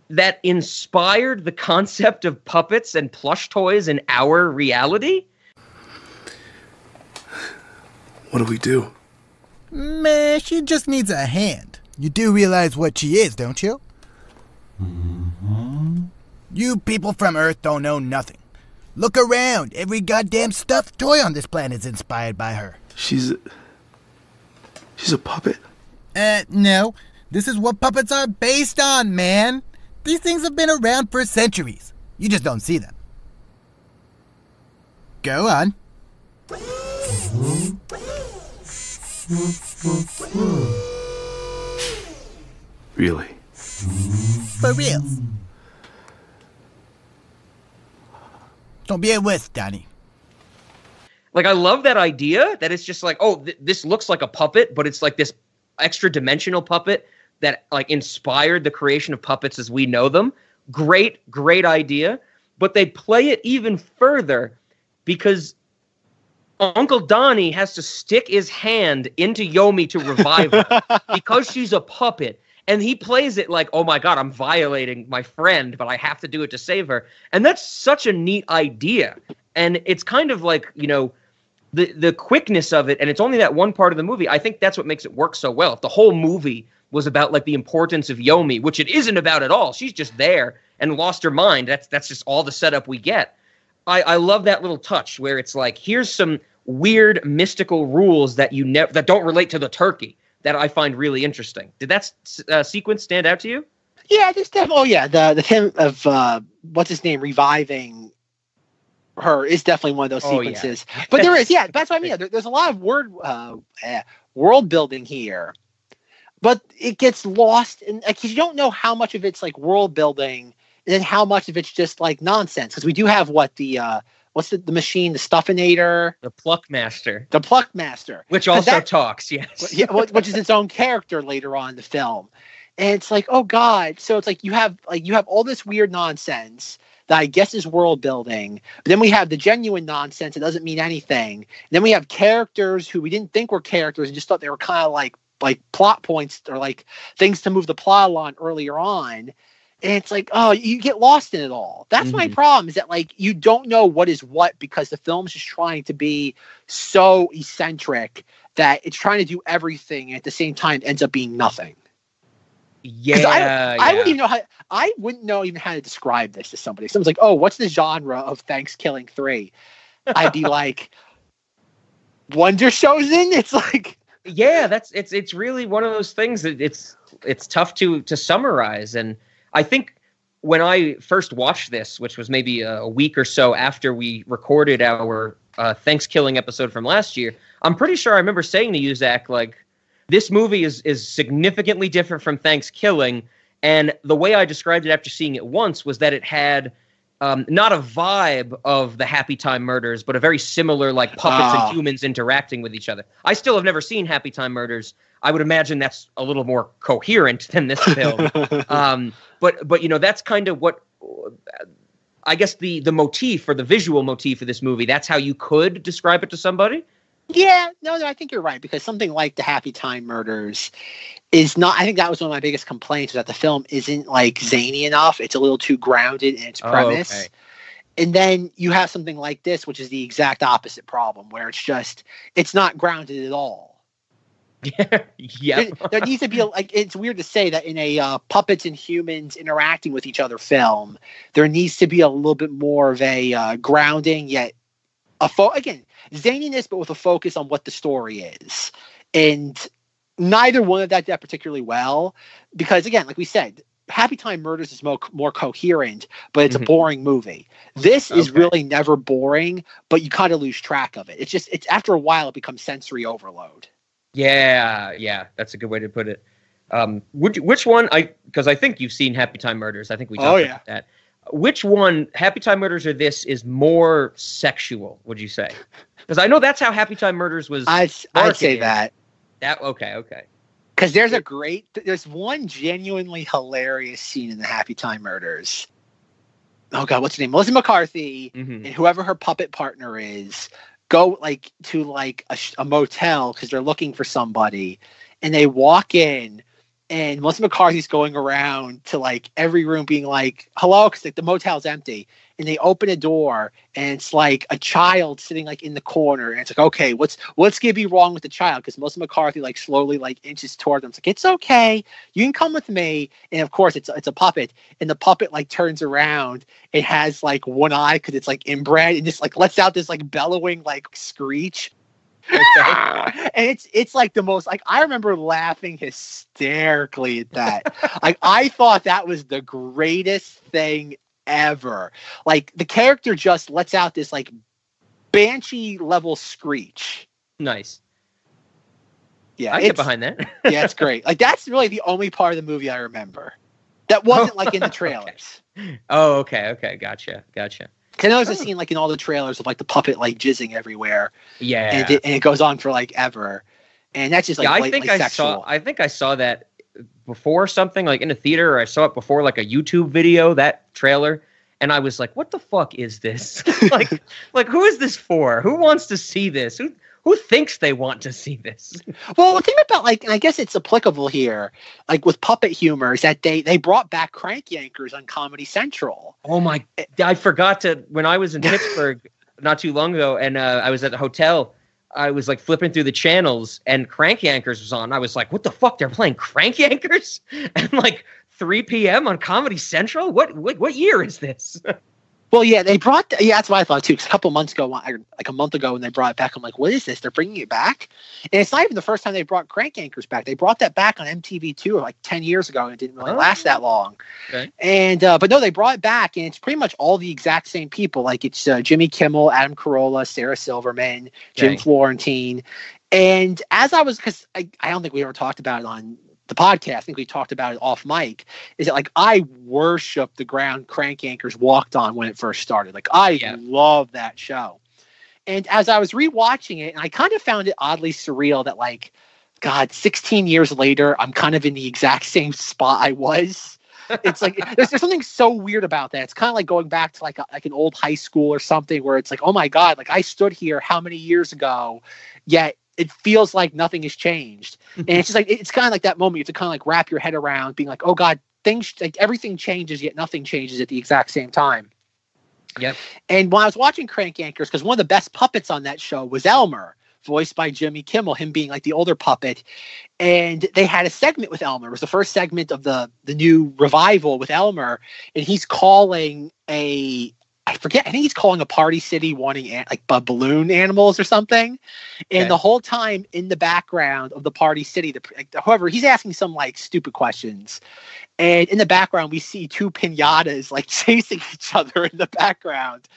that inspired the concept of puppets and plush toys in our reality. What do we do? Meh, she just needs a hand. You do realize what she is, don't you? Mm-hmm. You people from Earth don't know nothing. Look around. Every goddamn stuffed toy on this planet is inspired by her. She's... She's a puppet? Uh, no. This is what puppets are based on, man. These things have been around for centuries. You just don't see them. Go on. Really? For reals. Don't be a wuss, Donnie. Like, I love that idea that it's just like, oh, th this looks like a puppet, but it's like this extra dimensional puppet that like inspired the creation of puppets as we know them. Great, great idea. But they play it even further because Uncle Donnie has to stick his hand into Yomi to revive her because she's a puppet. And he plays it like, oh my God, I'm violating my friend, but I have to do it to save her. And that's such a neat idea. And it's kind of like, you know, The, the quickness of it, and it's only that one part of the movie, I think that's what makes it work so well. If the whole movie was about, like, the importance of Yomi, which it isn't about at all. She's just there and lost her mind. That's that's just all the setup we get. I, I love that little touch where it's like, here's some weird mystical rules that you never that don't relate to the turkey that I find really interesting. Did that uh, sequence stand out to you? Yeah, this definitely. Oh, yeah, the the theme of uh, what's his name reviving her is definitely one of those sequences. Oh, yeah. But there is, yeah, that's what I mean. There, there's a lot of word uh, eh, world building here, but it gets lost in like you don't know how much of it's like world building and then how much of it's just like nonsense. Because we do have what the uh, what's the, the machine, the Stuffinator, the Pluckmaster, the Pluckmaster, which also that, talks, yes, yeah, which is its own character later on in the film. And it's like, oh God, so it's like you have like you have all this weird nonsense that I guess is world building. But then we have the genuine nonsense that doesn't mean anything. And then we have characters who we didn't think were characters and just thought they were kind of like like plot points or like things to move the plot along earlier on. And it's like, oh, you get lost in it all. That's mm-hmm. my problem is that like you don't know what is what because the film's just trying to be so eccentric that it's trying to do everything and at the same time ends up being nothing. Yeah, I, yeah, I wouldn't even know how. I wouldn't know even how to describe this to somebody. Someone's like, "Oh, what's the genre of Thankskilling three?" I'd be like, "Wonder Showzen." It's like, yeah, that's it's it's really one of those things that it's it's tough to to summarize. And I think when I first watched this, which was maybe a, a week or so after we recorded our uh, Thankskilling episode from last year, I'm pretty sure I remember saying to you, Zach, like, this movie is is significantly different from Thankskilling, and the way I described it after seeing it once was that it had Um, not a vibe of the Happy Time Murders, but a very similar, like, puppets ah. and humans interacting with each other. I still have never seen Happy Time Murders. I would imagine that's a little more coherent than this film. um, but, but you know, that's kind of what... I guess the, the motif or the visual motif of this movie, that's how you could describe it to somebody? Yeah, no, no, I think you're right, because something like the Happy Time Murders is not... I think that was one of my biggest complaints, that the film isn't, like, zany enough. It's a little too grounded in its premise. Oh, okay. And then you have something like this, which is the exact opposite problem, where it's just... It's not grounded at all. Yeah, yeah. There needs to be a, like, it's weird to say that in a uh, puppets and humans interacting with each other film, there needs to be a little bit more of a uh, grounding, yet a fo- again zaniness, but with a focus on what the story is. And neither one of that did particularly well, because again, like we said, Happy Time Murders is mo- more coherent, but it's mm-hmm. a boring movie. This okay. is really never boring, but you kind of lose track of it. It's just it's after a while it becomes sensory overload. Yeah, yeah, that's a good way to put it. Um, would you, which one? I because I think you've seen Happy Time Murders. I think we talked oh, yeah. about that. Which one, Happy Time Murders or this, is more sexual? Would you say? Because I know that's how Happy Time Murders was. I'd, I'd say that. That okay, okay. Because there's a great, there's one genuinely hilarious scene in the Happy Time Murders. Oh God, what's her name? Melissa McCarthy mm-hmm. and whoever her puppet partner is. Go like to like a, a motel because they're looking for somebody, and they walk in, and Melissa McCarthy's going around to like every room being like, hello, because like the motel's empty, and they open a door and it's like a child sitting like in the corner, and it's like, okay, what's what's gonna be wrong with the child? Because Melissa McCarthy like slowly like inches toward them. It's like, it's okay, you can come with me. And of course it's it's a puppet, and the puppet like turns around, it has like one eye because it's like inbred, and just like lets out this like bellowing like screech. Okay. And it's it's like the most like I remember laughing hysterically at that. Like I thought that was the greatest thing ever. Like the character just lets out this like banshee level screech. Nice. Yeah, I get behind that. Yeah, it's great. Like that's really the only part of the movie I remember that wasn't oh, like in the trailers. Okay. Oh, okay, okay, gotcha, gotcha. I know there's a scene like in all the trailers of like the puppet like jizzing everywhere. Yeah, and it, and it goes on for like ever, and that's just like yeah, I think I sexual. saw I think I saw that before something like in a theater, or I saw it before like a YouTube video, that trailer, and I was like, what the fuck is this? like like who is this for? Who wants to see this? Who who thinks they want to see this? Well, the thing about like, and I guess it's applicable here, like with puppet humor, is that they, they brought back Crank Yankers on Comedy Central. Oh my, I forgot to, when I was in Pittsburgh not too long ago, and uh, I was at the hotel, I was like flipping through the channels and Crank Yankers was on. I was like, what the fuck? They're playing Crank Yankers? And like three p.m. on Comedy Central? What, what, what year is this? Well, yeah, they brought... The, yeah, that's what I thought, too, because a couple months ago, like a month ago, when they brought it back, I'm like, what is this? They're bringing it back? And it's not even the first time they brought Crank Yankers back. They brought that back on M T V two like ten years ago, and it didn't really oh. last that long. Okay. And uh, but no, they brought it back, and it's pretty much all the exact same people. Like, it's uh, Jimmy Kimmel, Adam Carolla, Sarah Silverman, Jim Dang. Florentine. And as I was... Because I, I don't think we ever talked about it on... the podcast, I think we talked about it off mic, is that like I worship the ground Crank Yankers walked on when it first started. Like I yeah. love that show. And as I was rewatching it, and I kind of found it oddly surreal that like, God, sixteen years later, I'm kind of in the exact same spot I was. It's like, there's, there's something so weird about that. It's kind of like going back to like a, like an old high school or something where it's like, oh my God, like I stood here how many years ago, yet it feels like nothing has changed. And it's just like, it's kind of like that moment you have to kind of like wrap your head around being like, oh God, things like everything changes, yet nothing changes at the exact same time. Yep. And when I was watching Crank Yankers, because one of the best puppets on that show was Elmer, voiced by Jimmy Kimmel, him being like the older puppet. And they had a segment with Elmer. It was the first segment of the, the new revival with Elmer. And he's calling a, I forget, I think he's calling a Party City wanting an- like b- balloon animals or something. And okay. the whole time in the background of the Party City, the, like, however, he's asking some like stupid questions. And in the background, we see two pinatas like chasing each other in the background.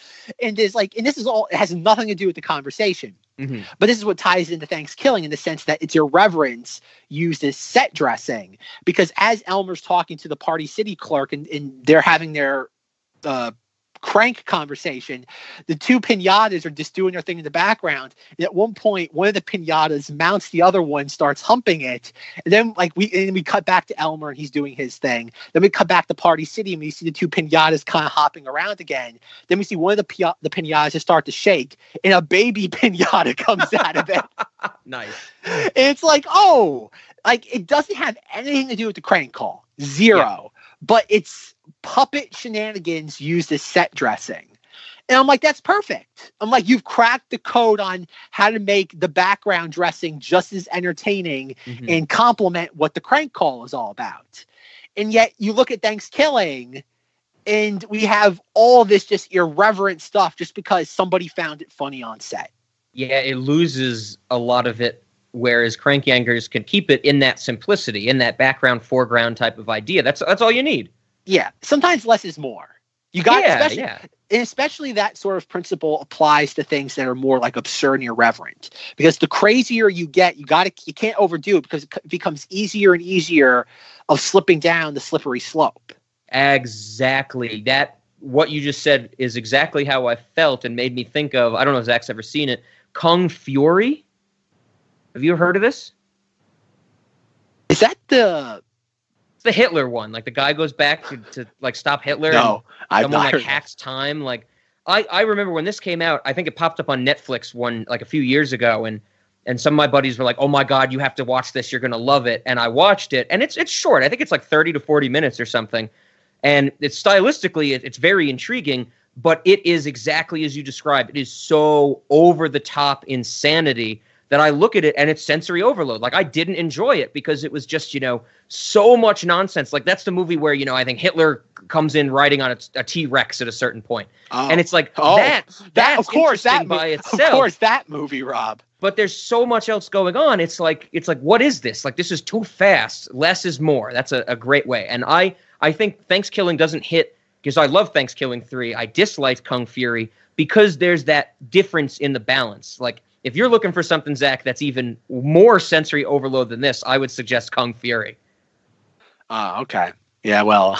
And there's like, and this is all, it has nothing to do with the conversation. Mm-hmm. But this is what ties into Thankskilling in the sense that it's irreverence used as set dressing. Because as Elmer's talking to the Party City clerk and, and they're having their, uh, Crank conversation. The two pinatas are just doing their thing in the background. And at one point, one of the pinatas mounts the other one, starts humping it. And then like we and we cut back to Elmer, and he's doing his thing. Then we cut back to Party City, and we see the two pinatas kind of hopping around again. Then we see one of the, pi- the pinatas just start to shake, and a baby pinata comes out of it. Nice. It's like, oh, like it doesn't have anything to do with the Crank call. Zero. Yeah. But it's puppet shenanigans used as set dressing. And I'm like, that's perfect. I'm like, you've cracked the code on how to make the background dressing just as entertaining mm-hmm. and complement what the Crank call is all about. And yet you look at Thankskilling, and we have all this just irreverent stuff just because somebody found it funny on set. Yeah, it loses a lot of it, whereas Crank Yankers could keep it in that simplicity, in that background, foreground type of idea. That's that's all you need. Yeah, sometimes less is more. You got yeah, especially, yeah. And especially that sort of principle applies to things that are more like absurd and irreverent. Because the crazier you get, you got to you can't overdo it, because it becomes easier and easier of slipping down the slippery slope. Exactly. That what you just said is exactly how I felt, and made me think of, I don't know if Zach's ever seen it, Kung Fury. Have you heard of this? Is that the it's the Hitler one? Like the guy goes back to, to like stop Hitler. No, I've someone not like heard hacks that. Time. Like I, I remember when this came out, I think it popped up on Netflix one like a few years ago, and and some of my buddies were like, "Oh my God, you have to watch this. You're gonna love it." And I watched it, and it's it's short. I think it's like thirty to forty minutes or something, and it's stylistically it, it's very intriguing. But it is exactly as you described. It is so over the top insanity that I look at it and it's sensory overload. Like I didn't enjoy it because it was just, you know, so much nonsense. Like that's the movie where, you know, I think Hitler comes in riding on a, a T-Rex at a certain point. Oh. And it's like, oh, that, that, that's of course, that mo- by itself. Of course, that movie, Rob. But there's so much else going on. It's like, it's like, what is this? Like, this is too fast. Less is more. That's a, a great way. And I, I think Thankskilling doesn't hit, because I love Thankskilling three. I dislike Kung Fury because there's that difference in the balance. Like, if you're looking for something, Zach, that's even more sensory overload than this, I would suggest Kung Fury. Oh, uh, okay. Yeah, well,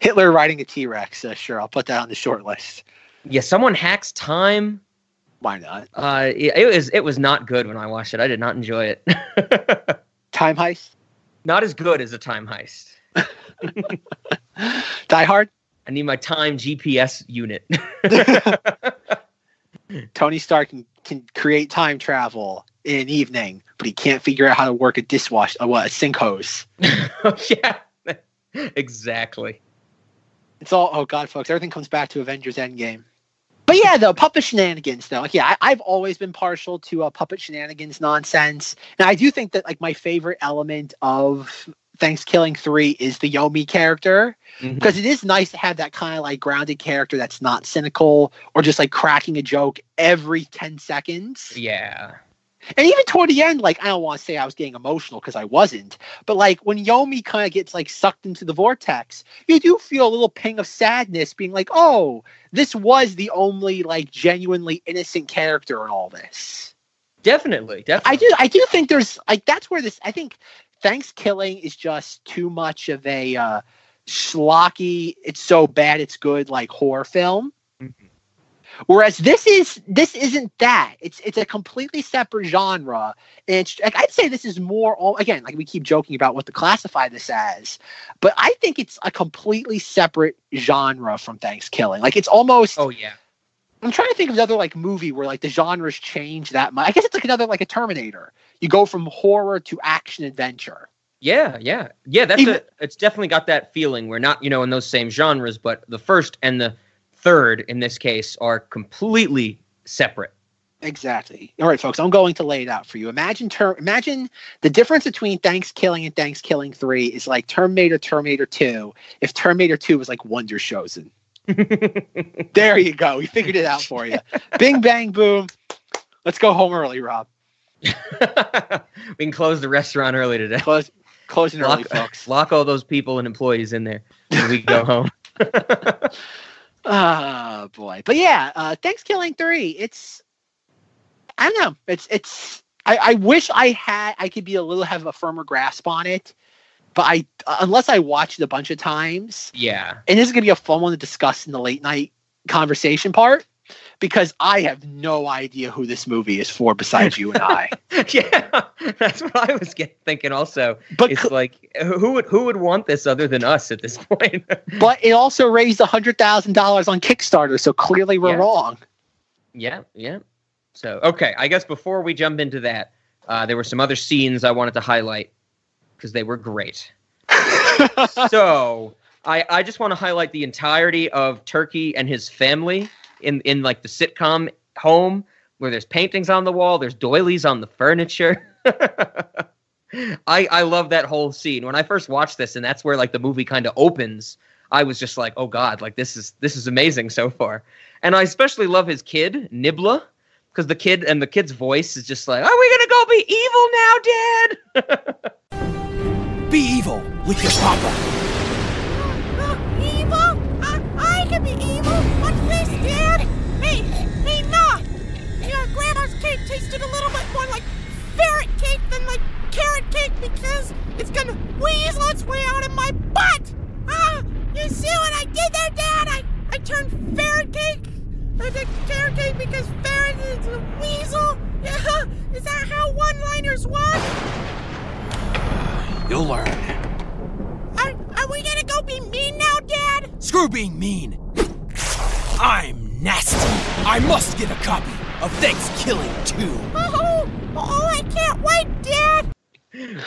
Hitler riding a T-Rex. Uh, sure, I'll put that on the short list. Yeah, someone hacks time. Why not? Uh, it, it was it was not good when I watched it. I did not enjoy it. Time heist? Not as good as a time heist. Die Hard? I need my time G P S unit. Tony Stark can, can create time travel in an evening, but he can't figure out how to work a dishwasher, uh, what, a sink hose. Yeah, exactly. It's all, oh God, folks, everything comes back to Avengers Endgame. But yeah, though, puppet shenanigans, though. Like, yeah, I, I've always been partial to uh, puppet shenanigans nonsense. And I do think that, like, my favorite element of Thankskilling three is the Yomi character, mm-hmm. because it is nice to have that kind of like grounded character that's not cynical or just like cracking a joke every ten seconds. Yeah. And even toward the end, like, I don't want to say I was getting emotional because I wasn't, but like when Yomi kind of gets like sucked into the vortex, you do feel a little ping of sadness being like, oh, this was the only like genuinely innocent character in all this. Definitely. Definitely. I do. I do think there's like, that's where this, I think Thankskilling is just too much of a uh, schlocky, it's so bad it's good, like horror film. Mm-hmm. Whereas this is this isn't that. It's it's a completely separate genre. And it's, like, I'd say this is more all, again, like we keep joking about what to classify this as, but I think it's a completely separate genre from Thankskilling. Like it's almost. Oh yeah. I'm trying to think of another like movie where like the genres change that much. I guess it's like another like a Terminator. You go from horror to action adventure. Yeah, yeah, yeah. That's Even, a, it's definitely got that feeling. We're not, you know, in those same genres, but the first and the third in this case are completely separate. Exactly. All right, folks, I'm going to lay it out for you. Imagine ter- imagine the difference between Thankskilling and Thankskilling three is like Terminator, Terminator two. If Terminator two was like Wonder Showzen. There you go. We figured it out for you. Bing, bang, boom. Let's go home early, Rob. We can close the restaurant early today. Close, closing lock, early, folks. Lock all those people and employees in there when we go home. Oh, boy. But yeah, uh, Thankskilling three. It's, I don't know. It's, it's, I, I wish I had, I could be a little, have a firmer grasp on it. But I, unless I watch it a bunch of times, yeah. And this is gonna be a fun one to discuss in the late night conversation part, because I have no idea who this movie is for besides you and I. Yeah, that's what I was get, thinking also. But it's like, who would who would want this other than us at this point? But it also raised one hundred thousand dollars on Kickstarter, so clearly we're yeah. wrong. Yeah, yeah. So, okay, I guess before we jump into that, uh, there were some other scenes I wanted to highlight because they were great. So, I, I just want to highlight the entirety of Turkey and his family in, in like the sitcom home, where there's paintings on the wall, there's doilies on the furniture. I I love that whole scene. When I first watched this, and that's where like the movie kind of opens, I was just like, oh God, like this is this is amazing so far. And I especially love his kid, Nibbla, because the kid and the kid's voice is just like, are we gonna go be evil now, Dad? Be evil with your papa. Can be evil, but please, Dad! Hey, hey, no! You know, Grandma's cake tasted a little bit more like ferret cake than like carrot cake because it's gonna weasel its way out of my butt! Ah! You see what I did there, Dad? I, I turned ferret cake into carrot cake because ferret is a weasel? Yeah? Is that how one-liners work? You'll learn. Are, are we gonna go be mean now, Dad? Screw being mean. I'm nasty. I must get a copy of Thankskilling two. Oh, oh, I can't wait, Dad.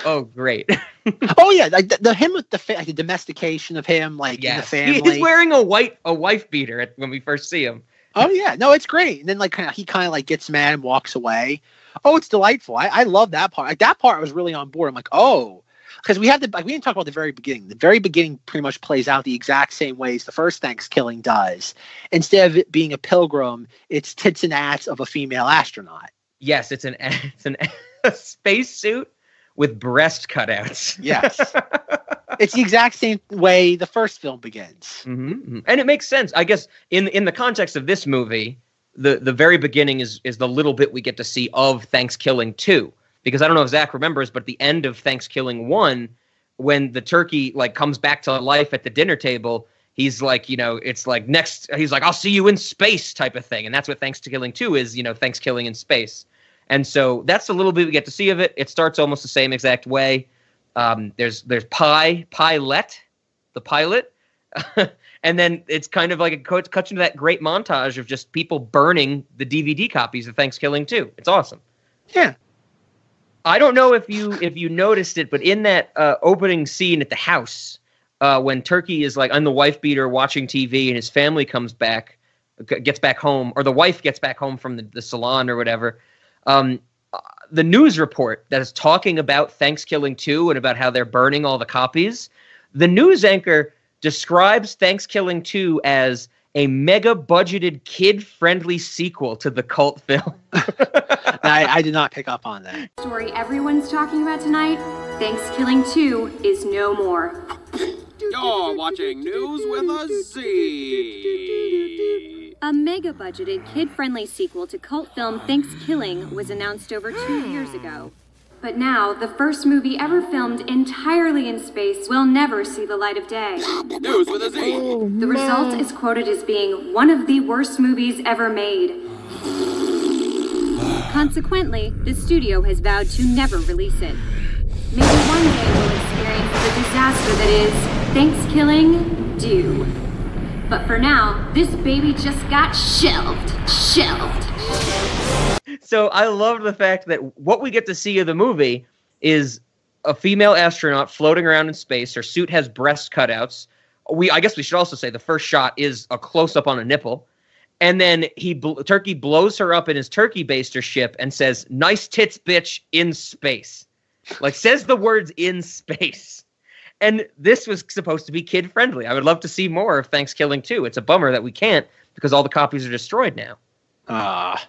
Oh, great. Oh yeah, like the, the him with the fa like the domestication of him, like yes. in the family. He's wearing a white a wife beater at, when we first see him. Oh yeah, no, it's great. And then like kind of he kind of like gets mad and walks away. Oh, it's delightful. I, I love that part. Like that part, I was really on board. I'm like, oh. Because we have the, like, we didn't talk about the very beginning. The very beginning pretty much plays out the exact same way as the first Thankskilling does. Instead of it being a pilgrim, it's tits and ass of a female astronaut. Yes, it's an it's an a space suit with breast cutouts. Yes, it's the exact same way the first film begins, mm-hmm. and it makes sense, I guess, in in the context of this movie. The the very beginning is is the little bit we get to see of Thankskilling two. Because I don't know if Zach remembers, but the end of Thankskilling one, when the turkey like comes back to life at the dinner table, he's like, you know, it's like next, he's like, I'll see you in space type of thing. And that's what Thankskilling two is, you know, Thankskilling in space. And so that's a little bit we get to see of it. It starts almost the same exact way. Um, there's there's Pi, Pilot, the pilot. And then it's kind of like it cuts into that great montage of just people burning the D V D copies of Thankskilling two. It's awesome. Yeah. I don't know if you if you noticed it, but in that uh, opening scene at the house, uh, when Turkey is like on the wife beater watching T V and his family comes back, gets back home, or the wife gets back home from the, the salon or whatever, um, the news report that is talking about Thankskilling two and about how they're burning all the copies, the news anchor describes Thankskilling two as a mega-budgeted, kid-friendly sequel to the cult film. I, I did not pick up on that. Story everyone's talking about tonight, Thankskilling two is no more. You're watching News with a Z. A mega-budgeted, kid-friendly sequel to cult film Thankskilling was announced over two years ago. But now, the first movie ever filmed entirely in space will never see the light of day. News with a Z. Oh, the result no. is quoted as being one of the worst movies ever made. Consequently, the studio has vowed to never release it. Maybe one day we'll experience the disaster that is Thankskilling two. But for now, this baby just got shelved. Shelved. So I love the fact that what we get to see of the movie is a female astronaut floating around in space. Her suit has breast cutouts. We, I guess we should also say the first shot is a close-up on a nipple. And then he bl- Turkey blows her up in his turkey baster ship and says, nice tits, bitch, in space. Like, says the words in space. And this was supposed to be kid-friendly. I would love to see more of Thankskilling two. It's a bummer that we can't because all the copies are destroyed now. Ah.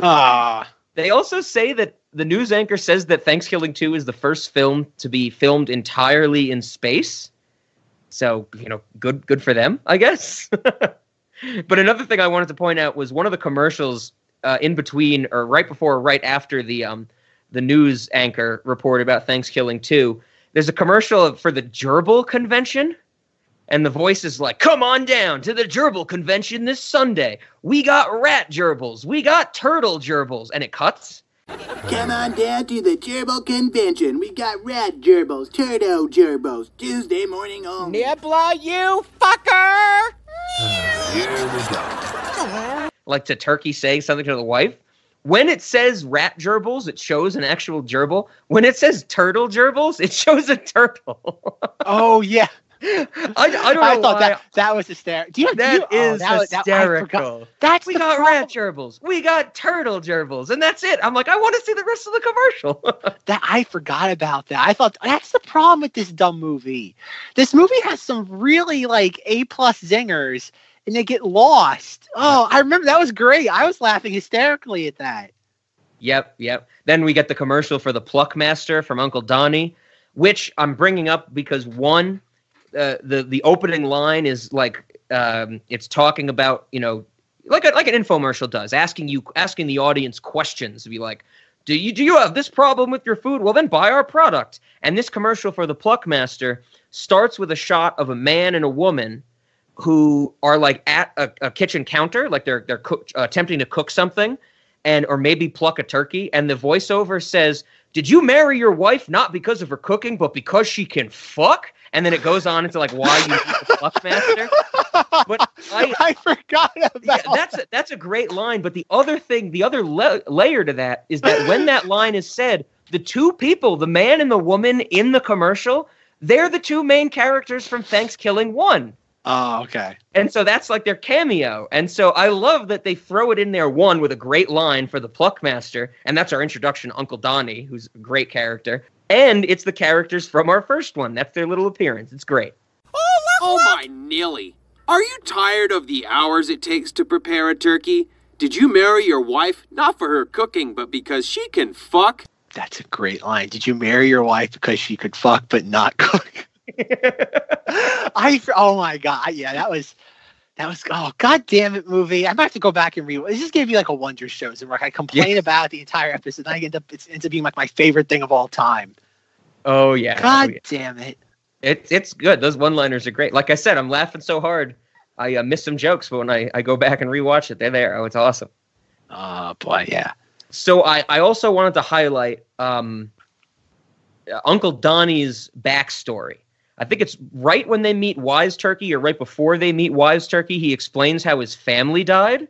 Ah. They also say that the news anchor says that Thankskilling two is the first film to be filmed entirely in space. So, you know, good good for them, I guess. But another thing I wanted to point out was one of the commercials uh, in between or right before or right after the um the news anchor report about Thankskilling two. There's a commercial for the gerbil convention. And the voice is like, come on down to the gerbil convention this Sunday. We got rat gerbils. We got turtle gerbils. And it cuts. Come on down to the gerbil convention. We got rat gerbils, turtle gerbils, Tuesday morning only. Nibbler, you fucker! Here we go. Like to turkey saying something to the wife. When it says rat gerbils, it shows an actual gerbil. When it says turtle gerbils, it shows a turtle. Oh, yeah. I, I don't know. I thought why. that that was hysterical. Do you, that do you, is oh, that hysterical. Was, that, that's we got problem. Rat gerbils. We got turtle gerbils, and that's it. I'm like, I want to see the rest of the commercial. That I forgot about that. I thought that's the problem with this dumb movie. This movie has some really like A plus zingers, and they get lost. Oh, I remember that was great. I was laughing hysterically at that. Yep, yep. Then we get the commercial for the Pluckmaster from Uncle Donnie, which I'm bringing up because one. Uh, the the opening line is like um, it's talking about, you know, like a, like an infomercial does, asking you asking the audience questions to be like, do you do you have this problem with your food? Well, then buy our product. And this commercial for the Pluckmaster starts with a shot of a man and a woman who are like at a, a kitchen counter, like they're they're cook, uh, attempting to cook something, and or maybe pluck a turkey. And the voiceover says, "Did you marry your wife not because of her cooking, but because she can fuck?" And then it goes on into like why you need the Pluckmaster. But I, I forgot about yeah, that's a, that's a great line. But the other thing, the other la layer to that is that when that line is said, the two people, the man and the woman in the commercial, they're the two main characters from Thankskilling one. Oh, okay. And so that's like their cameo. And so I love that they throw it in there, one, with a great line for the Pluckmaster. And that's our introduction to Uncle Donnie, who's a great character. And it's the characters from our first one. That's their little appearance. It's great. Oh, look, look. Oh my Nilly. Are you tired of the hours it takes to prepare a turkey? Did you marry your wife not for her cooking, but because she can fuck? That's a great line. Did you marry your wife because she could fuck but not cook? I oh my god. Yeah, that was that was oh god damn it movie. I might have to go back and re It's just gonna be like a Wonder Showzen where I complain yes. about the entire episode and I end up it's ends up being like my favorite thing of all time. Oh yeah. God oh, yeah. damn it. It's it's good. Those one liners are great. Like I said, I'm laughing so hard. I uh, miss some jokes, but when I, I go back and rewatch it, they're there. Oh, it's awesome. Oh boy, yeah. So I, I also wanted to highlight um Uncle Donnie's backstory. I think it's right when they meet Wise Turkey or right before they meet Wise Turkey, he explains how his family died,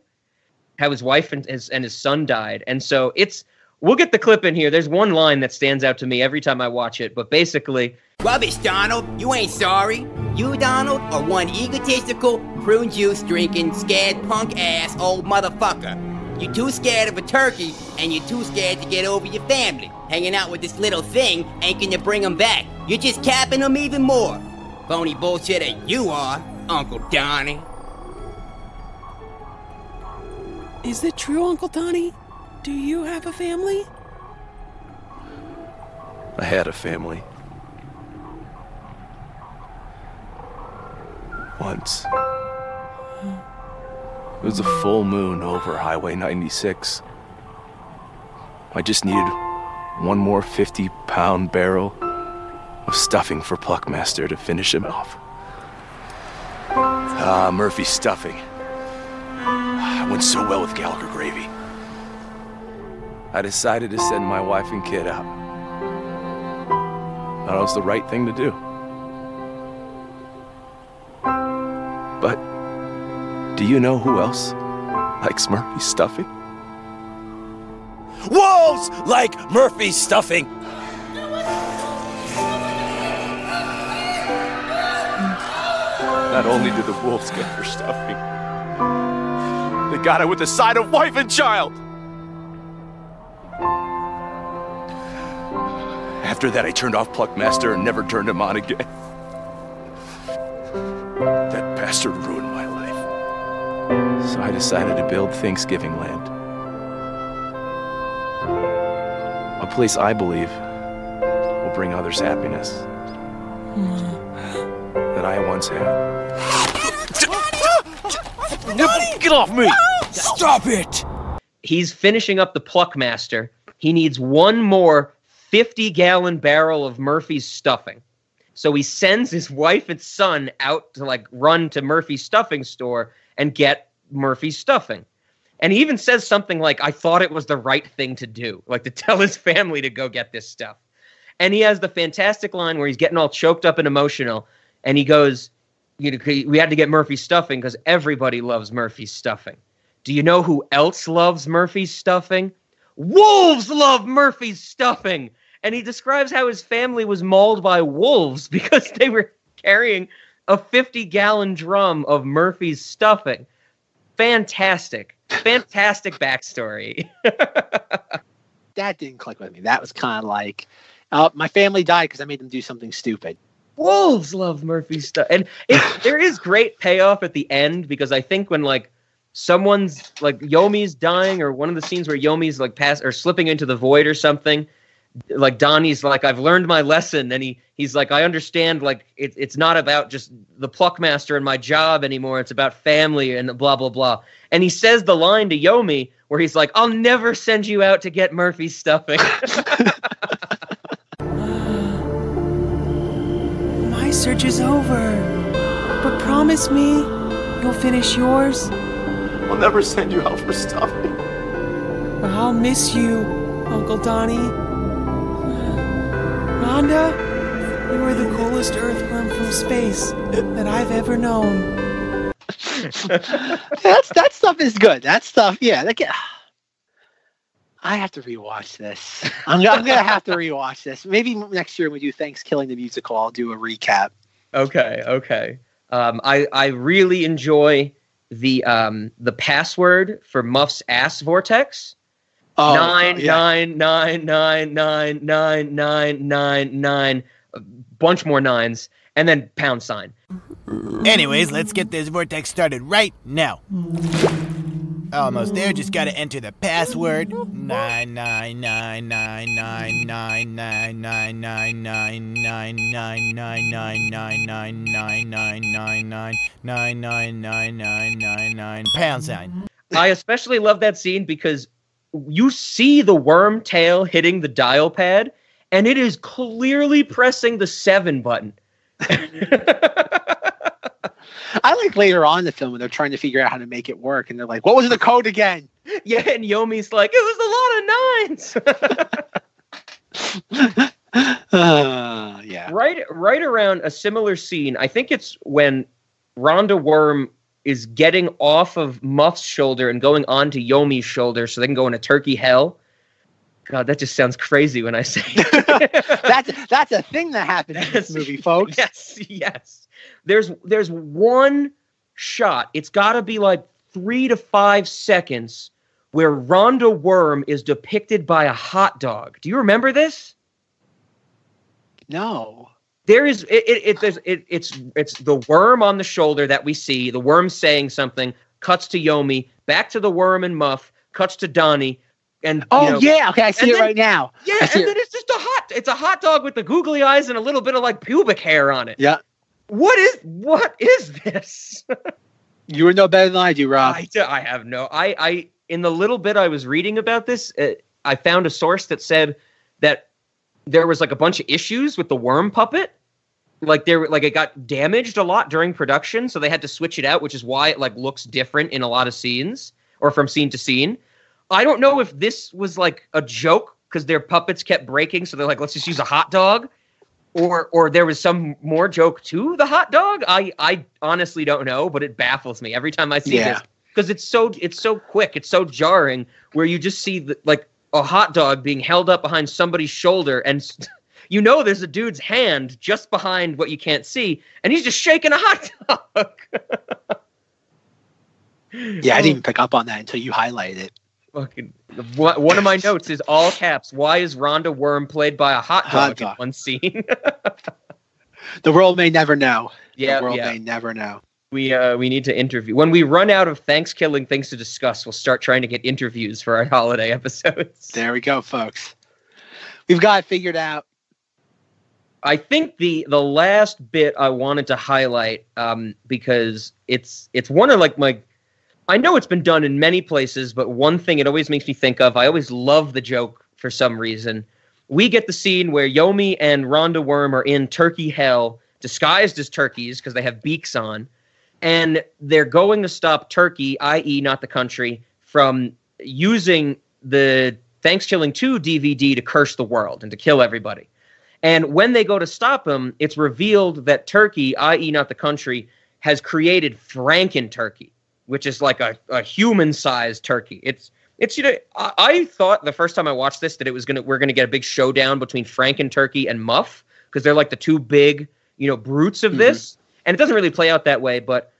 how his wife and his, and his son died. And so it's, we'll get the clip in here. There's one line that stands out to me every time I watch it, but basically... Rubbish, Donald. You ain't sorry. You, Donald, are one egotistical, prune juice drinking, scared punk ass old motherfucker. You're too scared of a turkey, and you're too scared to get over your family. Hanging out with this little thing ain't gonna bring them back. You're just capping them even more. Phony bullshitter you are, Uncle Donnie. Is it true, Uncle Donnie? Do you have a family? I had a family. Once. It was a full moon over Highway ninety-six. I just needed one more fifty pound barrel of stuffing for Pluckmaster to finish him off. Ah, Murphy's stuffing. It went so well with Gallagher gravy. I decided to send my wife and kid out. I thought it was the right thing to do. But do you know who else likes Murphy's stuffing? Wolves like Murphy's stuffing! Not only do the wolves get their stuffing, they got it with the side of wife and child! After that, I turned off Pluckmaster and never turned him on again. That bastard ruined my life. So I decided to build Thanksgiving Land. A place I believe will bring others happiness mm. that I once had. Nobody, get off me! No. Stop it! He's finishing up the Pluckmaster. He needs one more fifty gallon barrel of Murphy's stuffing. So he sends his wife and son out to like run to Murphy's stuffing store and get Murphy's stuffing. And he even says something like, I thought it was the right thing to do, like to tell his family to go get this stuff. And he has the fantastic line where he's getting all choked up and emotional. And he goes, you know, we had to get Murphy's stuffing because everybody loves Murphy's stuffing. Do you know who else loves Murphy's stuffing? Wolves love Murphy's stuffing. And he describes how his family was mauled by wolves because they were carrying a fifty gallon drum of Murphy's stuffing. Fantastic. Fantastic backstory. That didn't click with me. That was kind of like, uh, my family died because I made them do something stupid. Wolves love Murphy's stuff. And it, there is great payoff at the end, because I think when like someone's like Yomi's dying, or one of the scenes where Yomi's like pass or slipping into the void or something, like Donnie's like, I've learned my lesson. And he, he's like, I understand, like it, it's not about just the Pluckmaster and my job anymore. It's about family and blah, blah, blah. And he says the line to Yomi where he's like, I'll never send you out to get Murphy's stuffing. My search is over, but promise me you'll finish yours. I'll never send you out for stuffing. Or I'll miss you, Uncle Donnie. Rhonda, you are the coolest earthworm from space that I've ever known. That's, that stuff is good. That stuff, yeah. That can, I have to rewatch this. I'm, I'm going to have to rewatch this. Maybe next year when we do Thankskilling the musical, I'll do a recap. Okay, okay. Um, I, I really enjoy the um, the password for Muff's ass vortex. Oh, nine, yeah. nine, nine, nine, nine, nine, nine, nine, nine, a bunch more nines, and then pound sign. Anyways, let's get this vortex started right now. Almost there, just gotta enter the password. Nine, nine, nine, nine, nine, nine, nine, nine, nine, nine, nine, nine, nine, nine, nine, nine, nine, nine, nine, nine, nine, nine, nine, nine, nine, nine, pound sign. I especially love that scene because you see the worm tail hitting the dial pad, and it is clearly pressing the seven button. I like later on in the film when they're trying to figure out how to make it work, and they're like, what was the code again? Yeah, and Yomi's like, it was a lot of nines. uh, yeah. Right, right around a similar scene, I think it's when Rhonda Worm is getting off of Muff's shoulder and going onto Yomi's shoulder so they can go into turkey hell. God, that just sounds crazy when I say it. that's, that's a thing that happened in this movie, folks. Yes, yes. There's, there's one shot. It's got to be like three to five seconds where Rhonda Worm is depicted by a hot dog. Do you remember this? No. There is it, it, it, it it's it's the worm on the shoulder that we see, the worm saying something, cuts to Yomi, back to the worm and Muff, cuts to Donnie, and oh you know, yeah, okay, I see it then, right now. Yeah, and it. then it's just a hot it's a hot dog with the googly eyes and a little bit of like pubic hair on it. Yeah. What is what is this? You were no better than I do, Rob. I, I have no I I in the little bit I was reading about this, uh, I found a source that said that there was like a bunch of issues with the worm puppet. Like there, like it got damaged a lot during production, so they had to switch it out, which is why it like looks different in a lot of scenes or from scene to scene. I don't know if this was like a joke because their puppets kept breaking, so they're like, let's just use a hot dog, or or there was some more joke to the hot dog. I I honestly don't know, but it baffles me every time I see yeah. this because it's so it's so quick, it's so jarring, where you just see the, like a hot dog being held up behind somebody's shoulder and. You know there's a dude's hand just behind what you can't see, and he's just shaking a hot dog. Yeah, I didn't even pick up on that until you highlighted it. Fucking, one of my notes is all caps. Why is Rhonda Worm played by a hot dog, hot dog. in one scene? The world may never know. Yeah, the world yeah. may never know. We uh, we need to interview. When we run out of Thankskilling things to discuss, we'll start trying to get interviews for our holiday episodes. There we go, folks. We've got it figured out. I think the the last bit I wanted to highlight um, because it's it's one of like my I know it's been done in many places, but one thing it always makes me think of. I always love the joke for some reason we get the scene where Yomi and Rhonda Worm are in turkey hell, disguised as turkeys because they have beaks on, and they're going to stop Turkey, that is not the country, from using the Thankskilling two D V D to curse the world and to kill everybody. And when they go to stop him, it's revealed that Turkey, that is not the country, has created Franken Turkey, which is like a, a human-sized turkey. It's it's you know I, I thought the first time I watched this that it was gonna we're gonna get a big showdown between Franken Turkey and Muff, because they're like the two big you know brutes of this, mm-hmm. and it doesn't really play out that way. But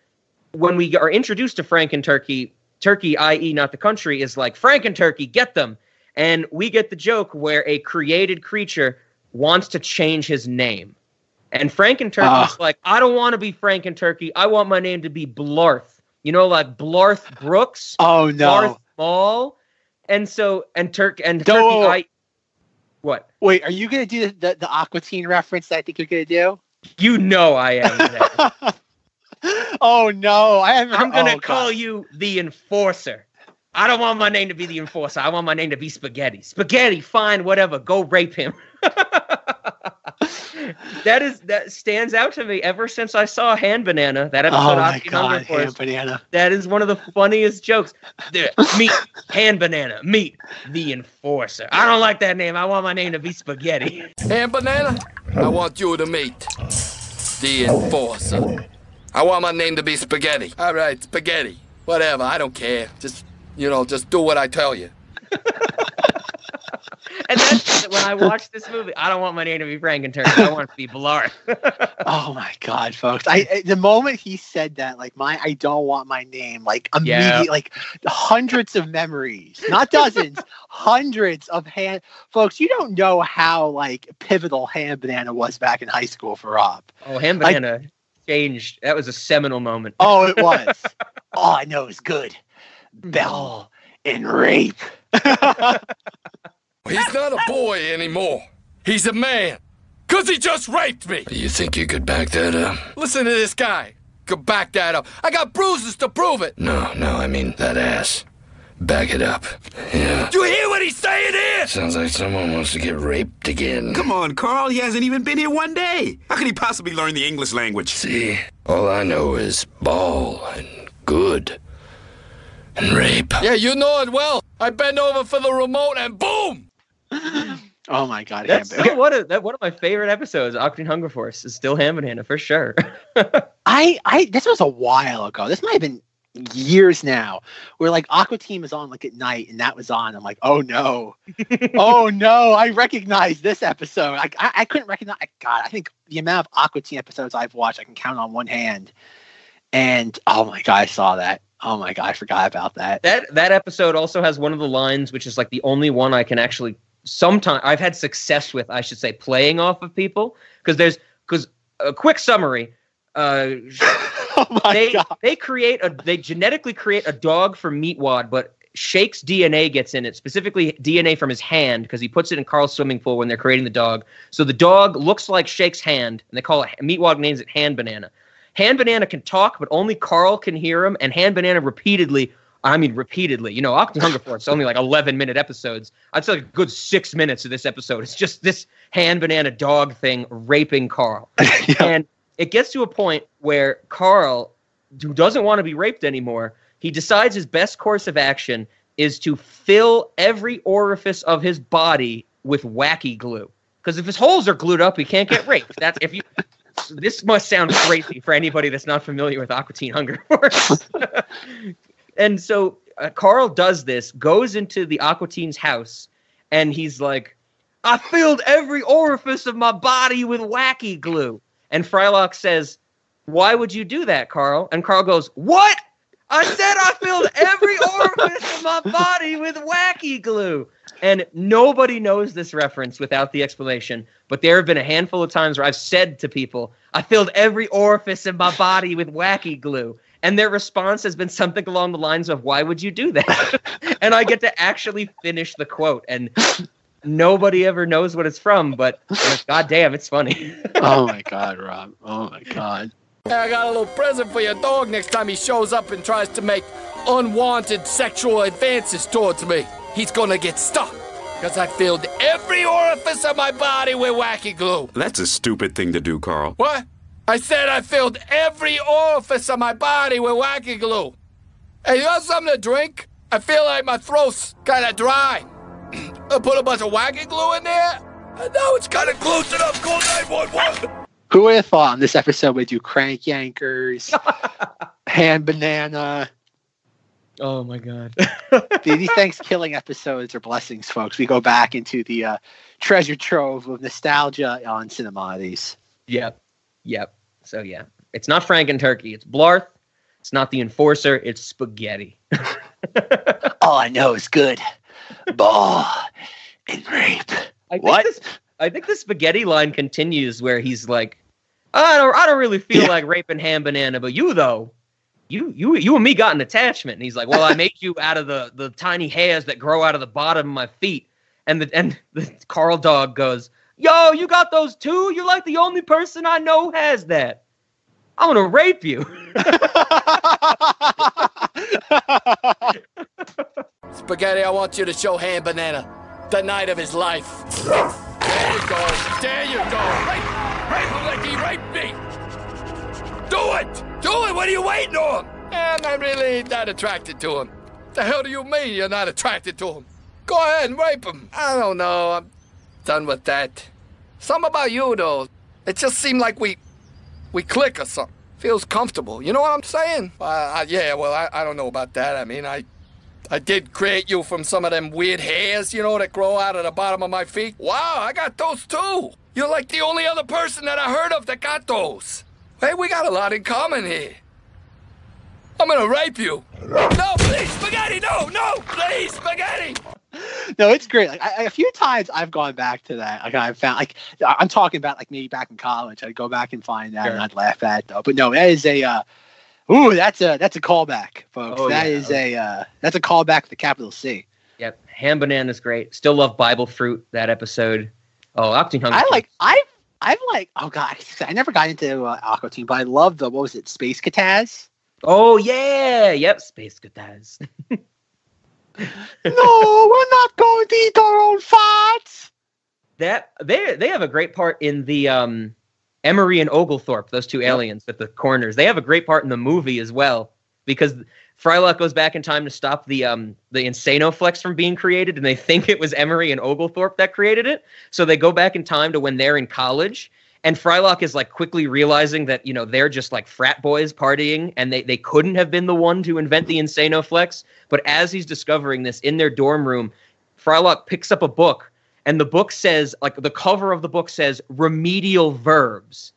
when we are introduced to Franken Turkey, Turkey, that is not the country, is like, Franken Turkey, get them, and we get the joke where a created creature wants to change his name. And Franken Turkey's uh. like, I don't want to be Franken Turkey. I want my name to be Blarth. You know, like Blarth Brooks. Oh no, Blarth Ball. And so, and Turk and don't, Turkey. I, what? Wait, are you gonna do the the Aqua Teen reference? That I think you're gonna do. You know, I am. Oh no, I haven't. I'm gonna oh, call God. you the Enforcer. I don't want my name to be the Enforcer. I want my name to be Spaghetti. Spaghetti, fine, whatever. Go rape him. That is that stands out to me ever since I saw Hand Banana. That episode, oh my God, Hand Banana. That is one of the funniest jokes. There, meet Hand Banana. Meet the Enforcer. I don't like that name. I want my name to be Spaghetti. Hand Banana, I want you to meet the Enforcer. I want my name to be Spaghetti. All right, Spaghetti. Whatever. I don't care. Just you know, just do what I tell you. And that's when I watched this movie. I don't want my name to be Franken Turkey. I want it to be Blarth. Oh my God, folks! I, I the moment he said that, like my, I don't want my name. Like immediately, yeah. like hundreds of memories, not dozens, hundreds of hand folks. You don't know how like pivotal Hand Banana was back in high school for Rob. Oh, Hand Banana I, changed. That was a seminal moment. Oh, it was. All I know is good. Bell and rape. He's not a boy anymore. He's a man. Cause he just raped me. Do you think you could back that up? Listen to this guy. Could back that up. I got bruises to prove it. No, no, I mean that ass. Back it up. Yeah. Do you hear what he's saying here? Sounds like someone wants to get raped again. Come on, Carl. He hasn't even been here one day. How could he possibly learn the English language? See, all I know is ball and good and rape. Yeah, you know it well. I bend over for the remote and boom! Oh my God! That's still one of that one of my favorite episodes. Aqua Teen Hunger Force is still Ham and Hannah for sure. I I this was a while ago. This might have been years now. Where like Aqua Teen was on like at night, and that was on. I'm like, oh no, oh no! I recognize this episode. I, I I couldn't recognize. God, I think the amount of Aqua Teen episodes I've watched, I can count on one hand. And oh my God, I saw that. Oh my God, I forgot about that. That that episode also has one of the lines, which is like the only one I can actually. Sometimes I've had success with, I should say, playing off of people because there's because a quick summary. Uh, oh my they God. they create a they genetically create a dog for Meatwad, but Shake's D N A gets in it, specifically D N A from his hand because he puts it in Carl's swimming pool when they're creating the dog. So the dog looks like Shake's hand, and they call it Meatwad names it Hand Banana. Hand Banana can talk, but only Carl can hear him, and Hand Banana repeatedly. I mean, repeatedly. You know, Aqua Teen Hunger Force, it's only like eleven-minute episodes. I'd say like a good six minutes of this episode. It's just this Hand Banana dog thing raping Carl. Yeah. And it gets to a point where Carl, who doesn't want to be raped anymore, he decides his best course of action is to fill every orifice of his body with wacky glue. Because if his holes are glued up, he can't get raped. That's if you... This must sound crazy for anybody that's not familiar with Aqua Teen Hunger Force. And so uh, Carl does this, goes into the Aqua Teen's house, and he's like, I filled every orifice of my body with wacky glue. And Frylock says, why would you do that, Carl? And Carl goes, what? I said I filled every orifice of my body with wacky glue. And nobody knows this reference without the explanation, but there have been a handful of times where I've said to people, I filled every orifice in my body with wacky glue. And their response has been something along the lines of, why would you do that? And I get to actually finish the quote. And nobody ever knows what it's from, but like, God damn, it's funny. Oh, my God, Rob. Oh, my God. Hey, I got a little present for your dog next time he shows up and tries to make unwanted sexual advances towards me. He's going to get stuck. because I filled every orifice of my body with wacky glue. That's a stupid thing to do, Carl. What? I said I filled every orifice of my body with wacky glue. Hey, you have something to drink? I feel like my throat's kind of dry. I put a bunch of wacky glue in there, and now it's kind of glued to them. Call nine one one. Who would have thought on this episode we do Crank Yankers, Hand Banana. Oh, my God. These Thankskilling episodes are blessings, folks. We go back into the uh, treasure trove of nostalgia on Cinemoddities. Yep. Yep. So, yeah. It's not Frank and Turkey. It's Blarth. It's not the Enforcer. It's spaghetti. All I know is good. Ball and rape. I think what? This, I think the spaghetti line continues where he's like, I don't, I don't really feel yeah. like raping Hand Banana, but you, though. You, you, you and me got an attachment. And he's like, well, I made you out of the, the tiny hairs that grow out of the bottom of my feet. And the, and the Carl dog goes, yo, you got those too? You're like the only person I know who has that. I'm going to rape you. Spaghetti, I want you to show Hand Banana the night of his life. There you go. There you go. Rape, rape him like he raped me. Do it. Do it! What are you waiting on? And I'm really not attracted to him. The hell do you mean you're not attracted to him? Go ahead and rape him. I don't know. I'm done with that. Something about you, though. It just seemed like we we click or something. Feels comfortable. You know what I'm saying? Uh, I, yeah, well, I, I don't know about that. I mean, I, I did create you from some of them weird hairs, you know, that grow out of the bottom of my feet. Wow, I got those, too. You're like the only other person that I heard of that got those. Hey, we got a lot in common here. I'm gonna rape you. No, please, spaghetti, no, no, please, spaghetti. No, it's great. Like I, a few times I've gone back to that. Like I've found, like I'm talking about, like maybe back in college, I'd go back and find that, sure. And I'd laugh at it, though. But no, that is a, uh, ooh, that's a that's a callback, folks. Oh, that yeah. is a uh, that's a callback with a capital C. Yep, Hand Banana's great. Still love Bible Fruit, that episode. Oh, Aqua Teen Hunger. I like I. I've like, oh God, I never got into uh, Aqua Teen, but I love the, what was it, Space Cataz? Oh, yeah, yep, Space Cataz. No, we're not going to eat our own farts. That, they they have a great part in the um, Emery and Oglethorpe, those two aliens with the corners. They have a great part in the movie as well, because Frylock goes back in time to stop the um, the Insanoflex from being created, and they think it was Emery and Oglethorpe that created it. So they go back in time to when they're in college, and Frylock is like quickly realizing that, you know, they're just like frat boys partying, and they, they couldn't have been the one to invent the Insanoflex. But as he's discovering this in their dorm room, Frylock picks up a book, and the book says, like the cover of the book says, remedial verbs.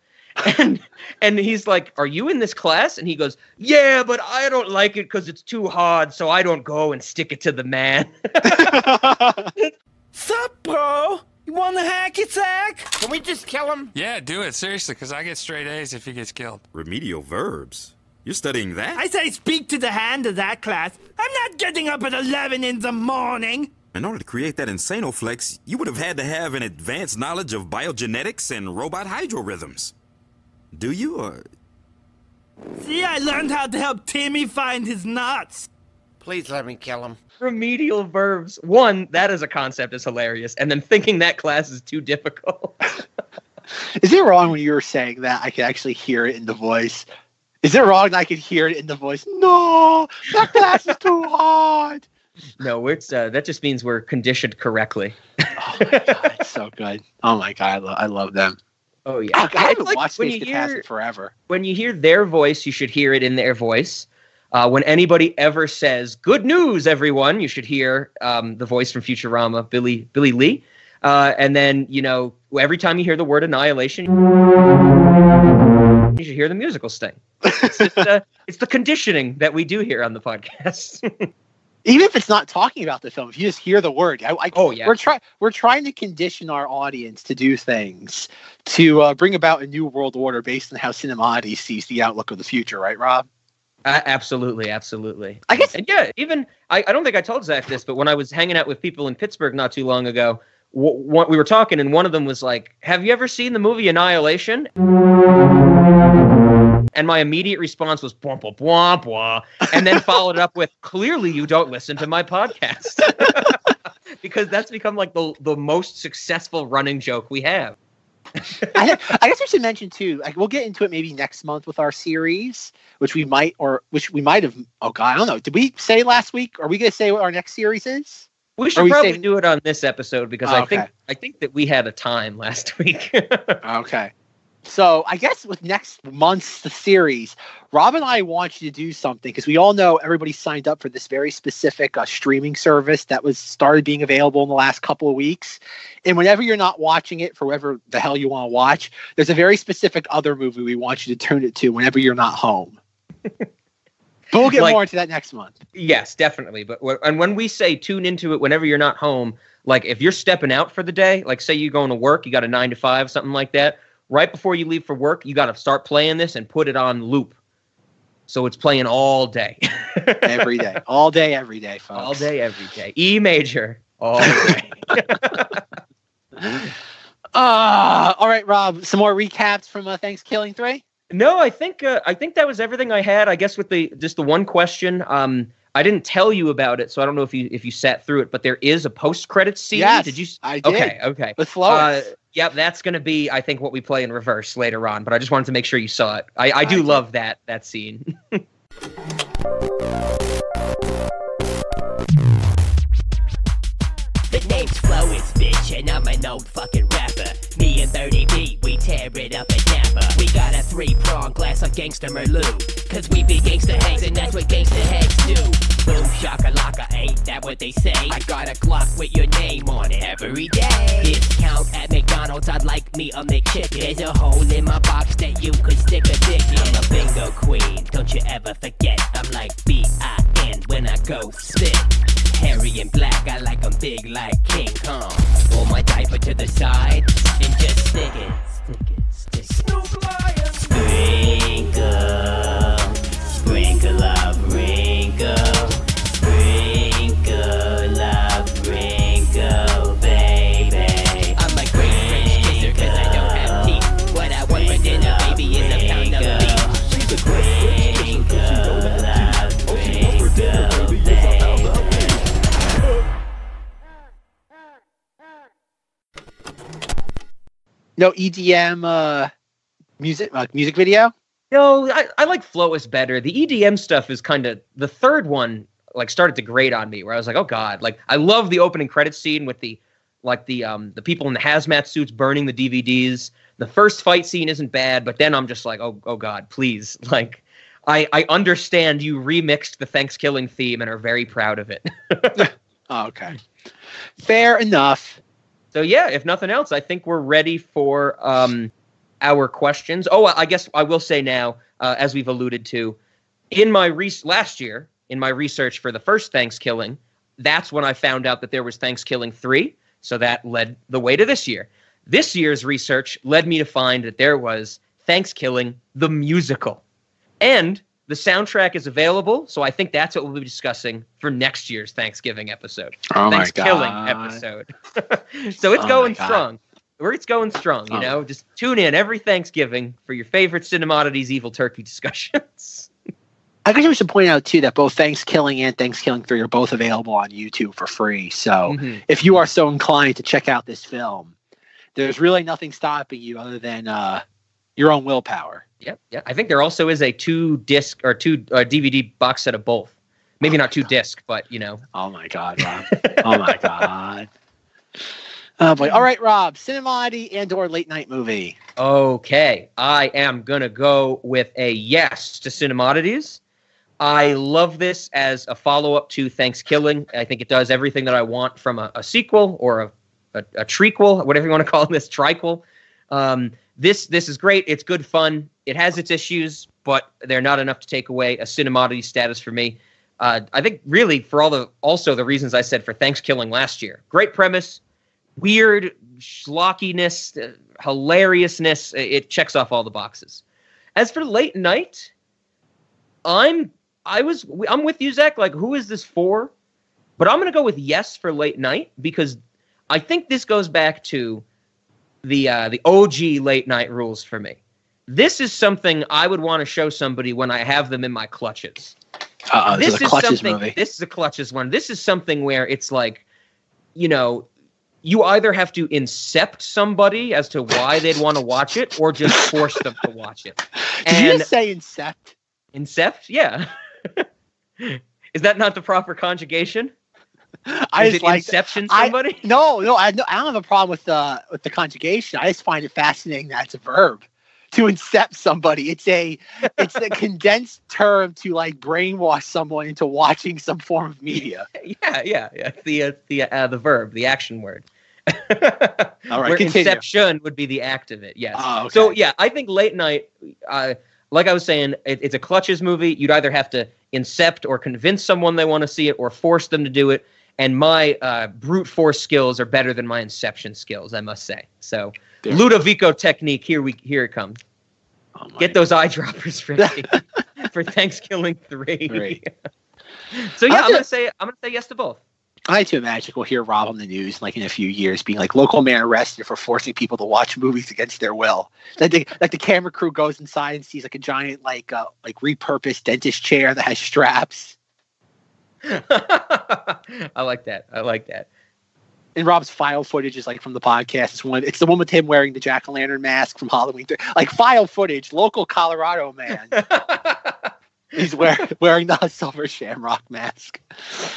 And and he's like, are you in this class? And he goes, yeah, but I don't like it because it's too hard, so I don't go and stick it to the man. Sup, bro? You want the hacky sack? Can we just kill him? Yeah, do it, seriously, because I get straight A's if he gets killed. Remedial verbs? You're studying that? I say speak to the hand of that class. I'm not getting up at eleven in the morning. In order to create that Insanoflex, you would have had to have an advanced knowledge of biogenetics and robot hydrorhythms. Do you, or...? See, I learned how to help Timmy find his nuts. Please let me kill him. Remedial verbs. One, that as a concept is hilarious. And then thinking that class is too difficult. Is it wrong when you were saying that I could actually hear it in the voice? Is it wrong that I could hear it in the voice? No, that class is too hard. No, it's, uh, that just means we're conditioned correctly. Oh, my God, it's so good. Oh, my God, I, lo I love them. Oh, yeah. Oh, God, I haven't like watched Space Catastrophe forever. When you hear their voice, you should hear it in their voice. Uh, when anybody ever says, good news, everyone, you should hear um, the voice from Futurama, Billy, Billy Lee. Uh, and then, you know, every time you hear the word annihilation, you should hear the musical sting. It's, just, uh, it's the conditioning that we do here on the podcast. Even if it's not talking about the film, if you just hear the word, I, I, oh yeah, we're trying we're trying to condition our audience to do things to uh, bring about a new world order based on how Cinemoddities sees the outlook of the future, right, Rob? Uh, absolutely, absolutely. I guess, and yeah. Even I, I don't think I told Zach this, but when I was hanging out with people in Pittsburgh not too long ago, what we were talking, and one of them was like, "Have you ever seen the movie Annihilation?" And my immediate response was, bwah, bwah, bwah, bwah, and then followed up with, clearly you don't listen to my podcast. because that's become like the the most successful running joke we have. I, I guess we should mention too, like, we'll get into it maybe next month with our series, which we might or which we might have. Oh God, I don't know. Did we say last week? Are we going to say what our next series is? We should we probably saying... do it on this episode because oh, I okay. think I think that we had a time last week. Okay. So I guess with next month's the series, Rob and I want you to do something because we all know everybody signed up for this very specific uh, streaming service that was started being available in the last couple of weeks. And whenever you're not watching it for whatever the hell you want to watch, there's a very specific other movie we want you to tune it to whenever you're not home. But we'll get like, more into that next month. Yes, definitely. But and when we say tune into it whenever you're not home, like if you're stepping out for the day, like say you're going to work, you got a nine to five, something like that. Right before you leave for work, you got to start playing this and put it on loop. So it's playing all day. Every day. All day, every day, folks. All day, every day. E major. All day. uh, all right, Rob. Some more recaps from uh, Thankskilling three? No, I think uh, I think that was everything I had. I guess with the just the one question. Um, I didn't tell you about it, so I don't know if you if you sat through it, but there is a post-credits scene. Yes, did you? I did. Okay, okay. With Flores. Uh, Yep, that's going to be, I think, what we play in reverse later on. But I just wanted to make sure you saw it. I, I do I love that that scene. The name's Flo, it's bitch, and I'm an old fucking rapper. Me and thirty B, we tear it up at Napa. We got a three-prong glass of gangster Merlot. Cause we be gangster hags, and that's what gangster hags do. Boom, shaka-laka, ain't that what they say? I got a Glock with your name on it every day. Discount at McDonald's, I'd like me a McChicken. There's a hole in my box that you could stick a dick in. I'm a bingo queen, don't you ever forget. I'm like B I N when I go sick. Hairy and black, I like them big like King Kong. Pull my diaper to the side and just stick it. Stick it, stick it. Snoop Lion! Sprinkle, sprinkle of wrinkle. No E D M uh, music uh, music video? No, I, I like Flowus better. The E D M stuff is kind of... The third one like started to grate on me where I was like, oh, God. Like, I love the opening credits scene with the like the um, the people in the hazmat suits burning the D V Ds. The first fight scene isn't bad, but then I'm just like, oh, oh God, please. Like, I, I understand you remixed the Thankskilling theme and are very proud of it. Oh, okay. Fair enough. So, yeah, if nothing else, I think we're ready for um, our questions. Oh, I guess I will say now, uh, as we've alluded to, in my re- last year, in my research for the first Thankskilling, that's when I found out that there was Thankskilling three. So that led the way to this year. This year's research led me to find that there was Thankskilling the musical. And the soundtrack is available, so I think that's what we'll be discussing for next year's Thanksgiving episode. Oh Thankskilling my God. episode. So it's oh going strong. It's going strong, you oh. know? Just tune in every Thanksgiving for your favorite Cinemoddities Evil Turkey discussions. I guess we should point out, too, that both Thankskilling and Thankskilling three are both available on YouTube for free. So mm-hmm. if you are so inclined to check out this film, there's really nothing stopping you other than uh, your own willpower. Yep, yeah. I think there also is a two-disc or two-D V D uh, box set of both. Maybe oh not two-disc, but, you know. Oh, my God, Rob. Oh, my God. Oh, boy. All right, Rob. Cinemoddy and or late-night movie. Okay. I am going to go with a yes to Cinemoddities. I love this as a follow-up to Thankskilling. I think it does everything that I want from a, a sequel or a, a, a trequel, whatever you want to call this, triquel. Um, this this is great. It's good fun. It has its issues, but they're not enough to take away a Cinemoddities status for me. Uh, I think really for all the also the reasons I said for Thankskilling last year. Great premise, weird schlockiness, uh, hilariousness. It checks off all the boxes. As for late night, I'm I was I'm with you, Zach. Like, who is this for? But I'm gonna go with yes for late night because I think this goes back to the uh, the O G late night rules for me. This is something I would want to show somebody when I have them in my clutches. Uh, this, this is a clutches is something, movie. This is a clutches one. This is something where it's like you know, you either have to incept somebody as to why they'd want to watch it or just force them to watch it. And did you just say incept? Incept? Yeah. Is that not the proper conjugation? I Is just it like, inception somebody? I, no, no I, no, I don't have a problem with the, with the conjugation. I just find it fascinating that it's a verb. To incept somebody. It's a it's a condensed term to like brainwash someone into watching some form of media. Yeah, yeah, yeah. The uh, the uh, the verb, the action word. All right, where continue. Inception would be the act of it. Yes. Oh, okay. So yeah, I think late night. Uh, like I was saying, it, it's a clutches movie. You'd either have to incept or convince someone they want to see it, or force them to do it. And my uh, brute force skills are better than my inception skills, I must say. So. There. Ludovico technique, here we here it comes. Oh Get those eyedroppers ready for Thankskilling three. three. So yeah, I'm, I'm gonna, gonna say I'm gonna say yes to both. I like to imagine we'll hear Rob on the news like in a few years being like local man arrested for forcing people to watch movies against their will. Like the, like the camera crew goes inside and sees like a giant like uh, like repurposed dentist chair that has straps. I like that. I like that. And Rob's file footage is like from the podcast. It's one. It's the one with him wearing the jack-o'-lantern mask from Halloween. Like file footage, local Colorado man. He's wearing wearing the silver shamrock mask.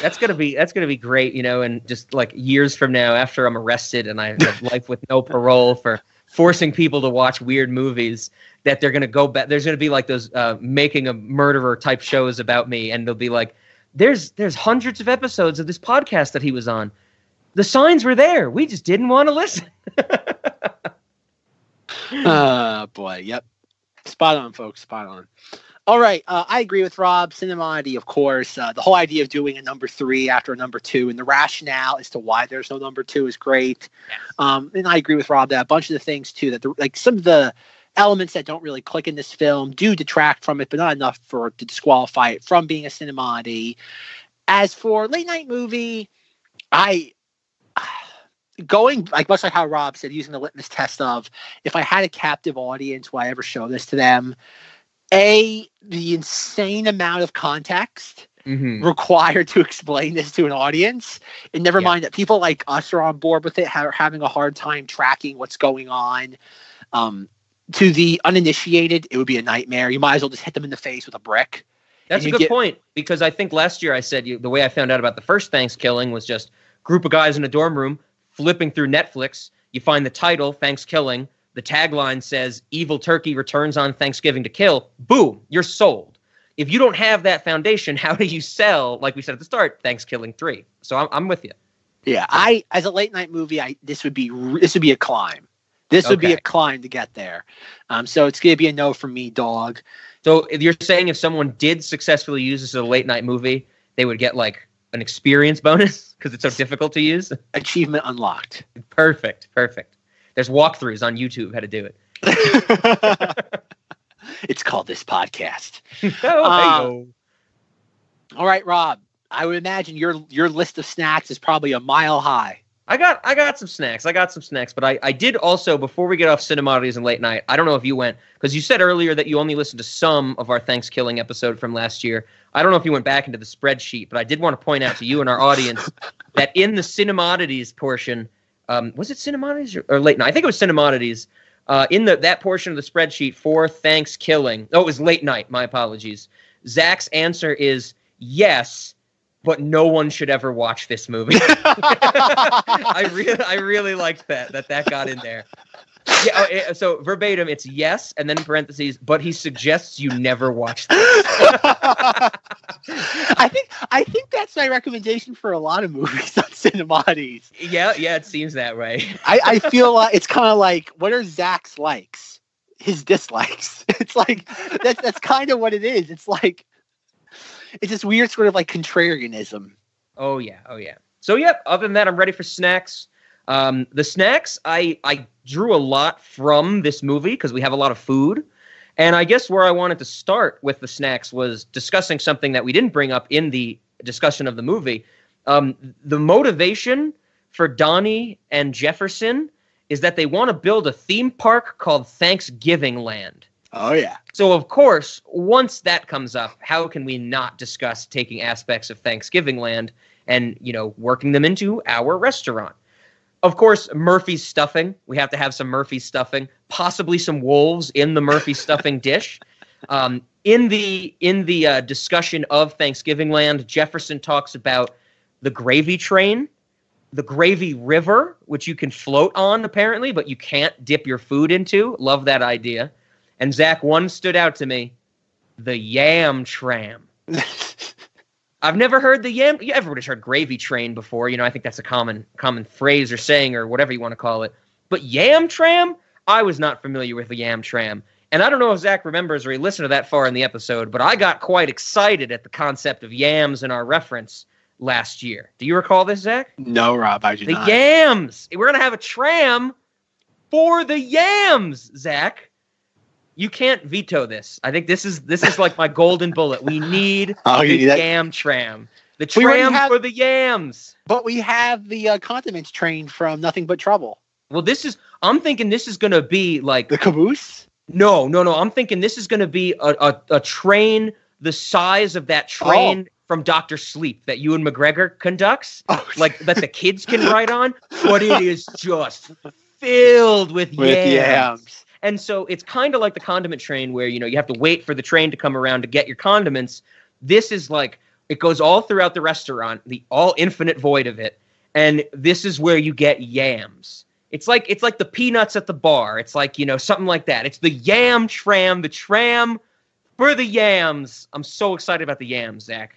That's gonna be that's gonna be great, you know. And just like years from now, after I'm arrested and I have life with no parole for forcing people to watch weird movies, that they're gonna go back. There's gonna be like those uh, making a murderer type shows about me, and they'll be like, "There's there's hundreds of episodes of this podcast that he was on. The signs were there. We just didn't want to listen." uh, boy. Yep. Spot on, folks. Spot on. All right. Uh, I agree with Rob. Cinemoddities, of course. Uh, the whole idea of doing a number three after a number two and the rationale as to why there's no number two is great. Yes. Um, and I agree with Rob that a bunch of the things, too, that the, like some of the elements that don't really click in this film do detract from it, but not enough for to disqualify it from being a Cinemoddities. As for late night movie, I... Going like much like how Rob said, using the litmus test of if I had a captive audience, would I ever show this to them? A, the insane amount of context mm-hmm. required to explain this to an audience, and never yeah. mind that people like us are on board with it, are having a hard time tracking what's going on. Um, to the uninitiated, it would be a nightmare. You might as well just hit them in the face with a brick. That's a good get- point because I think last year I said you, the way I found out about the first Thankskilling was just group of guys in a dorm room. Flipping through Netflix, you find the title, Thankskilling. The tagline says, "Evil Turkey returns on Thanksgiving to kill." Boom, you're sold. If you don't have that foundation, how do you sell, like we said at the start, Thankskilling three? So I'm, I'm with you. Yeah, I as a late night movie, I this would be this would be a climb. This would okay. be a climb to get there. Um, so it's gonna be a no for me, dog. So if you're saying if someone did successfully use this as a late night movie, they would get like an experience bonus because it's so difficult to use. Achievement unlocked. Perfect. Perfect. There's walkthroughs on YouTube how to do it. It's called This Podcast. oh, um, all right, Rob. I would imagine your your list of snacks is probably a mile high. I got I got some snacks. I got some snacks, but I, I did also, before we get off Cinemoddities and late night, I don't know if you went, because you said earlier that you only listened to some of our Thankskilling episode from last year. I don't know if you went back into the spreadsheet, but I did want to point out to you and our audience that in the Cinemoddities portion, um, was it Cinemoddities or, or late night? I think it was Cinemoddities. Uh, in the that portion of the spreadsheet for Thankskilling, oh, it was late night, my apologies. Zach's answer is yes, but no one should ever watch this movie. I really, I really liked that, that that got in there. Yeah. So verbatim, it's yes, and then parentheses, but he suggests you never watch this. I think, I think that's my recommendation for a lot of movies on Cinemoddities. Yeah, yeah, it seems that way. I, I feel like it's kind of like, what are Zach's likes? His dislikes. It's like, that's, that's kind of what it is. It's like, it's this weird sort of like contrarianism. Oh, yeah. Oh, yeah. So, yeah, other than that, I'm ready for snacks. Um, the snacks, I, I drew a lot from this movie because we have a lot of food. And I guess where I wanted to start with the snacks was discussing something that we didn't bring up in the discussion of the movie. Um, the motivation for Donnie and Jefferson is that they want to build a theme park called Thanksgiving Land. Oh, yeah. So, of course, once that comes up, how can we not discuss taking aspects of Thanksgiving Land and, you know, working them into our restaurant. Of course, Murphy's stuffing. We have to have some Murphy's stuffing, possibly some wolves in the Murphy stuffing dish. Um, in the in the uh, discussion of Thanksgiving Land, Jefferson talks about the gravy train, the gravy river, which you can float on apparently, but you can't dip your food into. Love that idea. And Zach, one stood out to me, the yam tram. I've never heard the yam. Everybody's heard gravy train before. You know, I think that's a common common phrase or saying or whatever you want to call it. But yam tram? I was not familiar with the yam tram. And I don't know if Zach remembers or he listened to that far in the episode, but I got quite excited at the concept of yams in our reference last year. Do you recall this, Zach? No, Rob, I do not. The yams. We're going to have a tram for the yams, Zach. You can't veto this. I think this is this is like my golden bullet. We need oh, the need yam tram. The tram have, for the yams. But we have the uh, condiments train from Nothing But Trouble. Well, this is... I'm thinking this is going to be like... The caboose? No, no, no. I'm thinking this is going to be a, a, a train the size of that train... Oh. From Doctor Sleep that Ewan McGregor conducts. Oh. Like, that the kids can ride on. But it is just filled with, with yams. yams. And so it's kind of like the condiment train where, you know, you have to wait for the train to come around to get your condiments. This is like, it goes all throughout the restaurant, the all infinite void of it. And this is where you get yams. It's like, it's like the peanuts at the bar. It's like, you know, something like that. It's the yam tram, the tram for the yams. I'm so excited about the yams, Zach.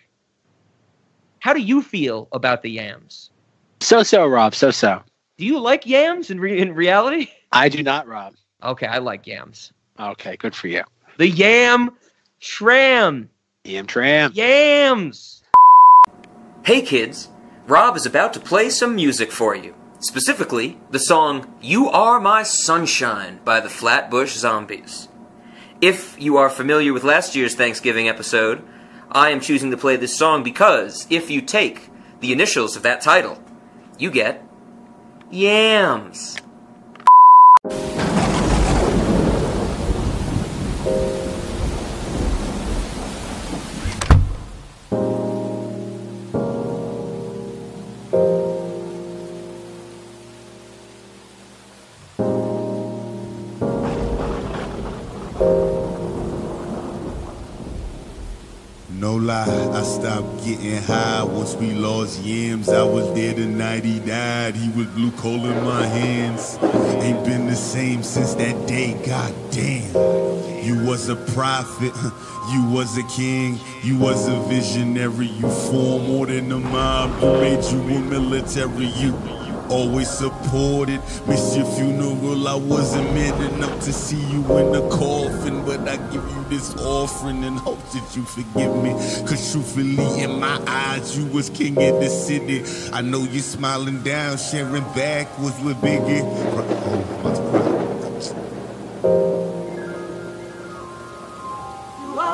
How do you feel about the yams? So-so, Rob, so-so. Do you like yams in re- in reality? I do not, Rob. Okay, I like yams. Okay, good for you. The yam tram. Yam tram. Yams. Hey kids, Rob is about to play some music for you. Specifically, the song You Are My Sunshine by the Flatbush Zombies. If you are familiar with last year's Thanksgiving episode, I am choosing to play this song because if you take the initials of that title, you get yams. I stopped getting high once we lost yams. I was there the night he died. He was blue coal in my hands. Ain't been the same since that day, god damn. You was a prophet, you was a king, you was a visionary. You formed more than a mob, you made you a military. You always supported, missed your funeral. I wasn't man enough to see you in the coffin, but I give you this offering and hope that you forgive me, cause truthfully in my eyes you was king of the city. I know you smiling down, sharing backwards with Biggie.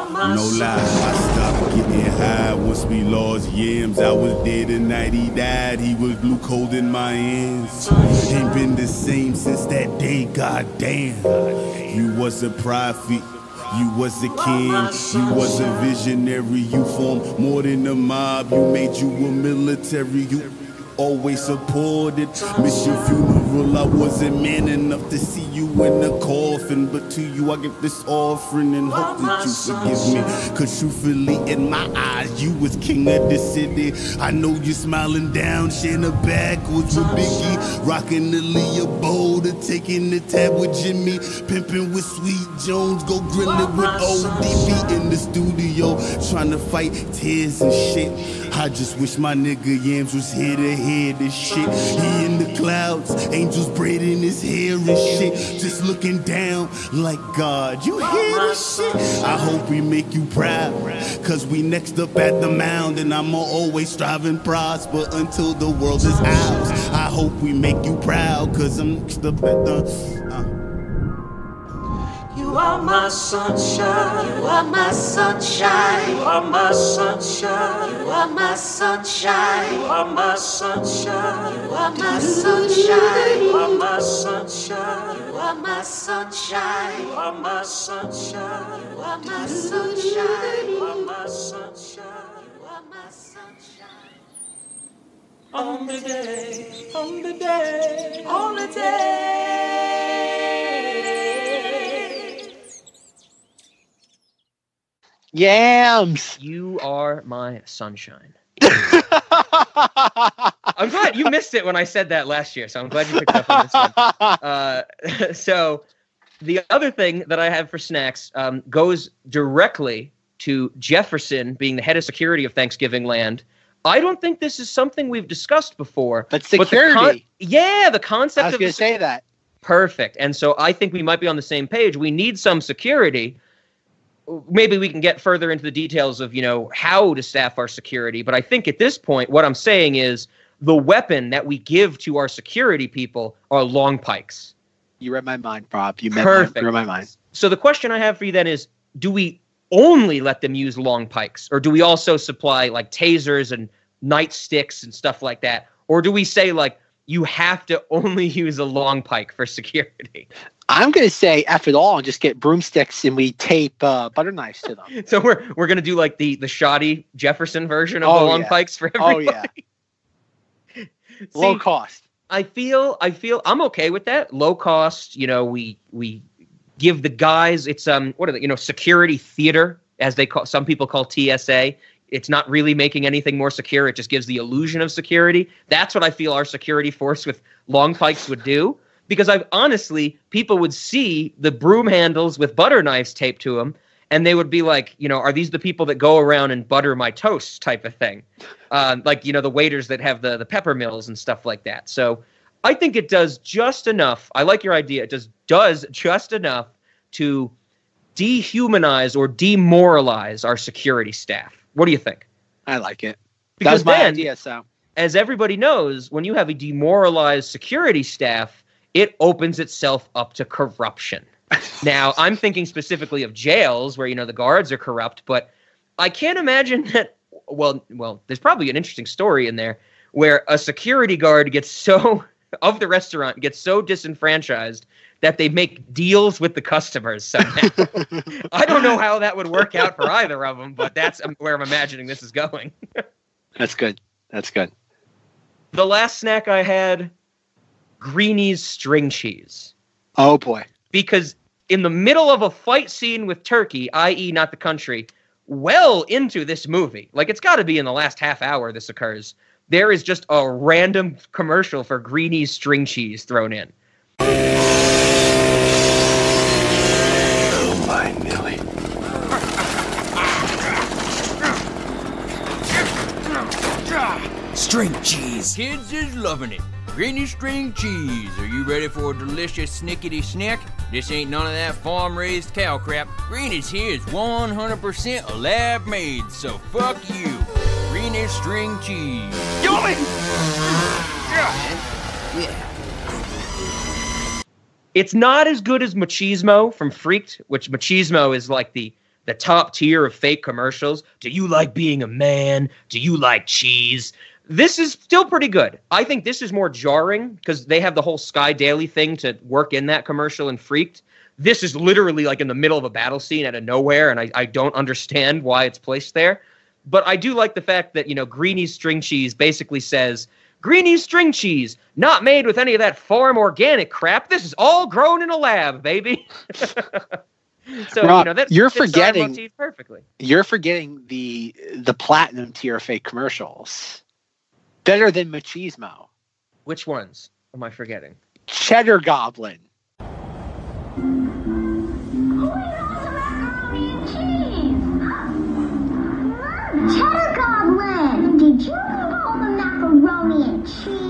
No lie, I stopped getting high once we lost yams. I was there the night he died. He was blue cold in my hands. Ain't been the same since that day, goddamn. You was a prophet, you was a king, you was a visionary. You formed more than a mob, you made you a military. You always supported, miss your funeral. I wasn't man enough to see you in the coffin, but to you I give this offering and hope that you forgive me, cause truthfully in my eyes you was king of the city. I know you smiling down, sharing a backwards with Biggie, rocking the Leah Boulder, taking the tab with Jimmy, pimping with Sweet Jones, go grilling with O D B in the studio, trying to fight tears and shit. I just wish my nigga Yams was here to hear this shit. He in the clouds, angels braiding his hair and shit, just looking down like God, you hear this shit? I hope we make you proud, cause we next up at the mound, and I'ma always strive and prosper until the world is ours. I hope we make you proud, cause I'm next up at the... Uh. You are my sunshine, you are my sunshine, you are my sunshine, you are my sunshine, you are my sunshine, you are my sunshine, you are my sunshine, you are my sunshine, you are my sunshine, you are my sunshine, you are my sunshine, you are my sunshine. on the day, on the day, on the day. Yams! You are my sunshine. I'm glad you missed it when I said that last year, so I'm glad you picked up on this one. Uh, so the other thing that I have for snacks um, goes directly to Jefferson being the head of security of Thanksgiving Land. I don't think this is something we've discussed before. But security. But the con- yeah, the concept of I was going to sec- say that. Perfect. And so I think we might be on the same page. We need some security. Maybe we can get further into the details of, you know, how to staff our security. But I think at this point, what I'm saying is the weapon that we give to our security people are long pikes. You read my mind, Bob. You, Perfect. My, you read my mind. So the question I have for you then is, do we only let them use long pikes, or do we also supply like tasers and nightsticks and stuff like that? Or do we say like, you have to only use a long pike for security? I'm going to say, after all, just get broomsticks and we tape uh, butter knives to them. So we're we're going to do like the, the shoddy Jefferson version of oh, the long yeah. pikes for everybody? Oh, yeah. See, low cost. I feel, I feel, I'm okay with that. Low cost, you know, we we give the guys, it's, um what are they, you know, security theater, as they call, some people call T S A. It's not really making anything more secure. It just gives the illusion of security. That's what I feel our security force with long pikes would do. Because I've honestly, people would see the broom handles with butter knives taped to them, and they would be like, you know, are these the people that go around and butter my toast type of thing? Um, like, you know, the waiters that have the, the pepper mills and stuff like that. So I think it does just enough. I like your idea. It just does just enough to dehumanize or demoralize our security staff. What do you think? I like it. Because that was my then, idea, so. As everybody knows, when you have a demoralized security staff, it opens itself up to corruption. Now, I'm thinking specifically of jails where, you know, the guards are corrupt, but I can't imagine that, well, well, there's probably an interesting story in there where a security guard gets so, of the restaurant, gets so disenfranchised that they make deals with the customers somehow. I don't know how that would work out for either of them, but that's where I'm imagining this is going. That's good. That's good. The last snack I had, Greeny's string cheese. Oh, boy. Because in the middle of a fight scene with Turkey, that is not the country, well into this movie, like it's got to be in the last half hour this occurs, there is just a random commercial for Greeny's string cheese thrown in. Oh, my Millie. String cheese. Kids is loving it. Greeny string cheese. Are you ready for a delicious snickety snick? This ain't none of that farm-raised cow crap. Greeny's here is one hundred percent lab-made, so fuck you. Greeny string cheese. Do it! Yeah. It's not as good as Machismo from Freaked, which Machismo is like the the top tier of fake commercials. Do you like being a man? Do you like cheese? This is still pretty good. I think this is more jarring because they have the whole Sky Daily thing to work in that commercial and Freaked. This is literally like in the middle of a battle scene out of nowhere, and I, I don't understand why it's placed there. But I do like the fact that, you know, Greeny's string cheese basically says, Greeny's string cheese, not made with any of that farm organic crap. This is all grown in a lab, baby. So Rob, you know, that, you're forgetting perfectly. You're forgetting the the platinum tier fake commercials. Better than Machismo. Which ones am I forgetting? Cheddar Goblin. Who knows about green cheese? Cheddar Goblin! Did you cook all the macaroni and cheese?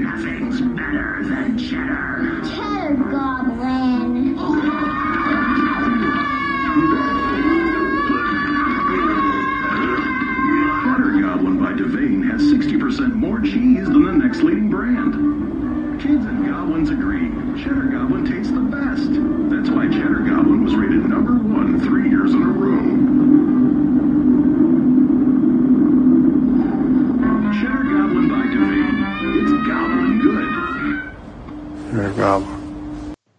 Nothing's better than cheddar. Cheddar Goblin. Devane has sixty percent more cheese than the next leading brand. Kids and goblins agree, Cheddar Goblin tastes the best. That's why Cheddar Goblin was rated number one three years in a row. Cheddar Goblin by Devane. It's goblin good. Cheddar Goblin.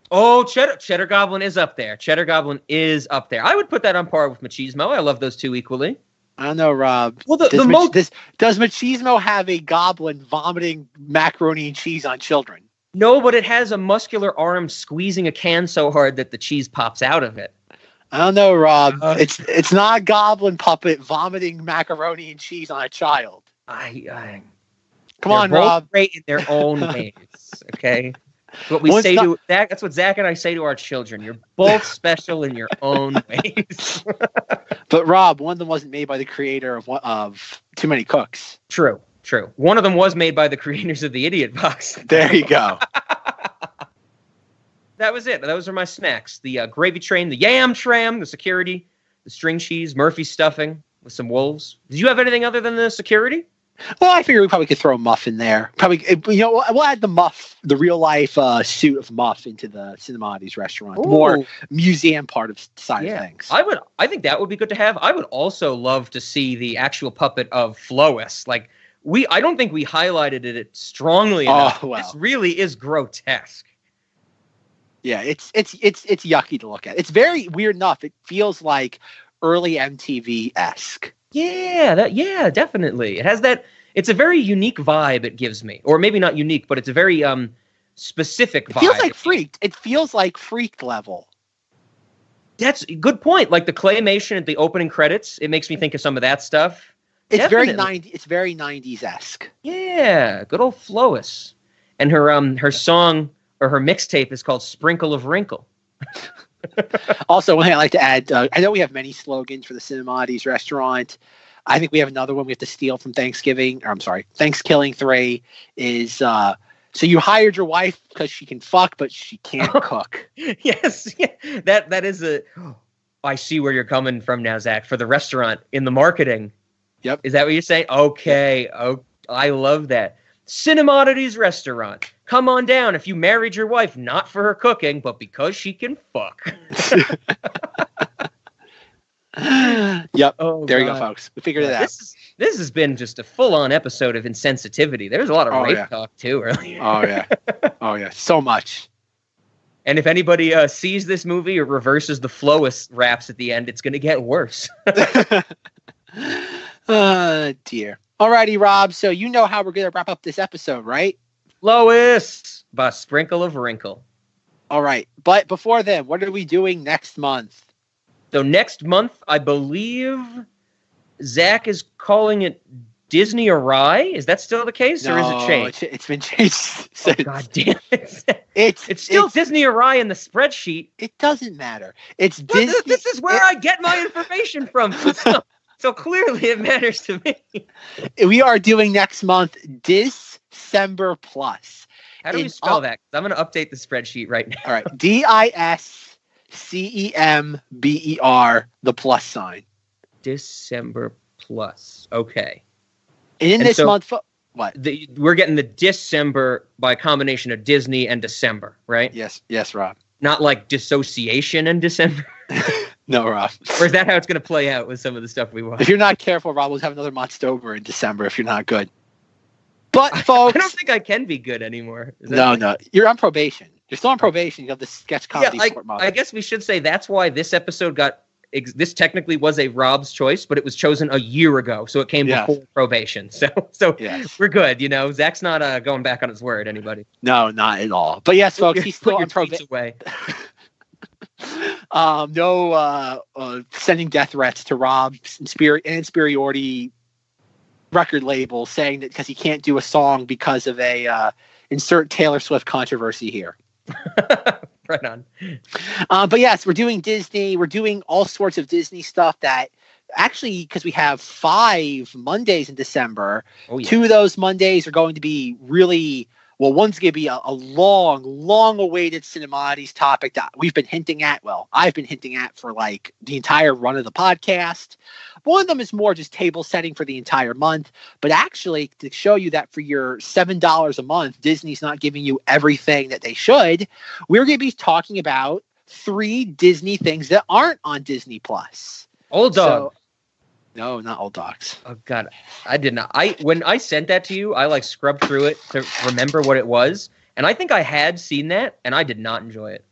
Oh, Cheddar, Cheddar Goblin is up there. Cheddar Goblin is up there. I would put that on par with Machismo. I love those two equally. I don't know, Rob. Well, the, does, the mach- this, does Machismo have a goblin vomiting macaroni and cheese on children? No, but it has a muscular arm squeezing a can so hard that the cheese pops out of it. I don't know, Rob. Uh, it's it's not a goblin puppet vomiting macaroni and cheese on a child. I, I come on, Rob. Great in their own ways, okay? That's what we What's say not- to Zach, that's what Zach and I say to our children. You're both special in your own ways. But Rob, one of them wasn't made by the creator of of Too Many Cooks. True, true. One of them was made by the creators of the Idiot Box. There you go. That was it. Those are my snacks. The uh, gravy train, the yam tram, the security, the string cheese, Murphy's stuffing with some wolves. Did you have anything other than the security? Well, I figured we probably could throw a muff in there. Probably, you know, we'll add the muff, the real life uh, suit of muff into the Cinemoddities restaurant. Ooh. More museum part of side yeah. of things. I would, I think that would be good to have. I would also love to see the actual puppet of Flois. Like we, I don't think we highlighted it strongly enough. Oh, well. This really is grotesque. Yeah, it's it's it's it's yucky to look at. It's very weird enough. It feels like early M T V-esque. Yeah, that yeah, definitely. It has that. It's a very unique vibe it gives me, or maybe not unique, but it's a very um specific vibe. It feels like Freaked. It feels like Freaked level. That's a good point. Like the claymation at the opening credits, it makes me think of some of that stuff. It's definitely. very ninety. It's very nineties-esque. Yeah, good old Flois, and her um her song. Or her mixtape is called Sprinkle of Wrinkle. Also, one thing I'd like to add, uh, I know we have many slogans for the Cinemoddities restaurant. I think we have another one we have to steal from Thanksgiving. Or I'm sorry, Thankskilling three is, uh, so you hired your wife because she can fuck, but she can't cook. Yes, yeah. that that is a, oh, I see where you're coming from now, Zach, for the restaurant in the marketing. Yep. Is that what you're saying? Okay. Oh, I love that. Cinemoddities restaurant. Come on down if you married your wife, not for her cooking, but because she can fuck. Yep. Oh, there God. You go, folks. We figured yeah, it out. This, is, this has been just a full-on episode of insensitivity. There's a lot of oh, rape yeah. talk, too, earlier. Oh, yeah. Oh, yeah. So much. And if anybody uh, sees this movie or reverses the Flois raps at the end, it's going to get worse. Oh, dear. All righty, Rob. So you know how we're going to wrap up this episode, right? Flois by Sprinkle of Wrinkle. All right. But before then, what are we doing next month? So next month, I believe Zach is calling it Disney Awry. Is that still the case no, or is it changed? It's, it's been changed since. Oh, God damn it. It's, it's still it's, Disney Awry in the spreadsheet. It doesn't matter. It's Disney. This, this is where it, I get my information from. So, so clearly it matters to me. We are doing next month Dis. December plus. How do you spell up- that? I'm going to update the spreadsheet right now. All right. D I S C E M B E R, the plus sign. December plus. Okay. And in and this so month, fo- what? The, we're getting the December by combination of Disney and December, right? Yes. Yes, Rob. Not like dissociation in December. No, Rob. Or is that how it's going to play out with some of the stuff we watch? If you're not careful, Rob, we'll have another Monstober in December if you're not good. But folks, I don't think I can be good anymore. Is that no, right? No, you're on probation. You're still on probation. You have the sketch comedy yeah, I, sport model. I guess we should say that's why this episode got. Ex- this technically was a Rob's choice, but it was chosen a year ago, so it came yes. before probation. So, so yes. We're good. You know, Zach's not uh, going back on his word. Anybody? No, not at all. But yes, folks, he's still on probation. Away. um, no uh, uh, sending death threats to Rob inspir- and inferiority. Record label saying that because he can't do a song because of a uh, insert Taylor Swift controversy here. Right on. Uh, but yes, we're doing Disney. We're doing all sorts of Disney stuff that actually, because we have five Mondays in December, oh, yeah. two of those Mondays are going to be really, well, one's going to be a, a long, long awaited Cinemoddities topic that we've been hinting at. Well, I've been hinting at for like the entire run of the podcast. One of them is more just table setting for the entire month, but actually to show you that for your seven dollars a month, Disney's not giving you everything that they should. We're going to be talking about three Disney things that aren't on Disney Plus. Old Dogs. So, no, not Old Dogs. Oh God, I did not. I when I sent that to you, I like scrubbed through it to remember what it was, and I think I had seen that, and I did not enjoy it.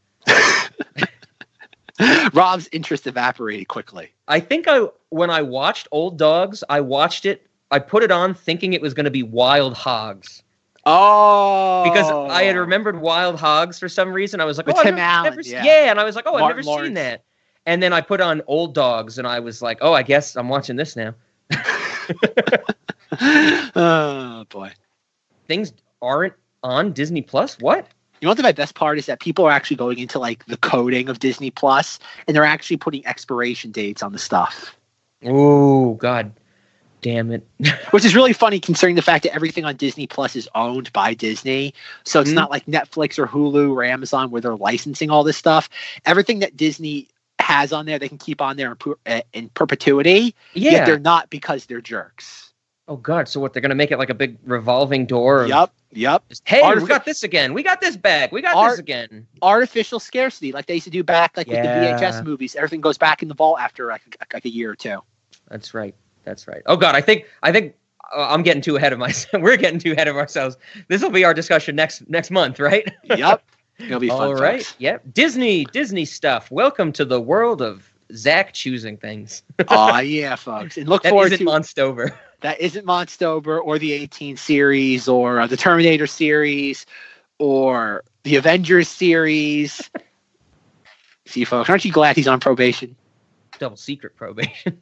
Rob's interest evaporated quickly. I think I when I watched Old Dogs, I watched it. I put it on thinking it was going to be Wild Hogs. Oh, because I had remembered Wild Hogs for some reason. I was like, with oh, Tim I've never, never yeah. yeah, and I was like, oh, Martin I've never Lawrence. seen that. And then I put on Old Dogs, and I was like, oh, I guess I'm watching this now. Oh boy, things aren't on Disney Plus. What? You know what the best part is that people are actually going into like the coding of Disney Plus, and they're actually putting expiration dates on the stuff. Oh God. Damn it. Which is really funny considering the fact that everything on Disney Plus is owned by Disney. So it's mm-hmm. not like Netflix or Hulu or Amazon where they're licensing all this stuff. Everything that Disney has on there, they can keep on there in, per- in perpetuity. Yeah. Yet they're not because they're jerks. Oh, God. So what, they're going to make it like a big revolving door? Of, yep. Yep. Hey, Artific- we got this again. We got this back. We got Art- this again. Artificial scarcity. Like they used to do back like yeah. with the V H S movies. Everything goes back in the vault after like, like a year or two. That's right. That's right. Oh, God, I think I think uh, I'm getting too ahead of myself. We're getting too ahead of ourselves. This will be our discussion next next month, right? Yep. It'll be fun. All right. Talks. Yep. Disney, Disney stuff. Welcome to the world of Zach choosing things. Aw, yeah, folks. And look that forward isn't to Monstober. That isn't Monstober or the eighteen series or uh, the Terminator series or the Avengers series. See, folks, aren't you glad he's on probation? Double secret probation.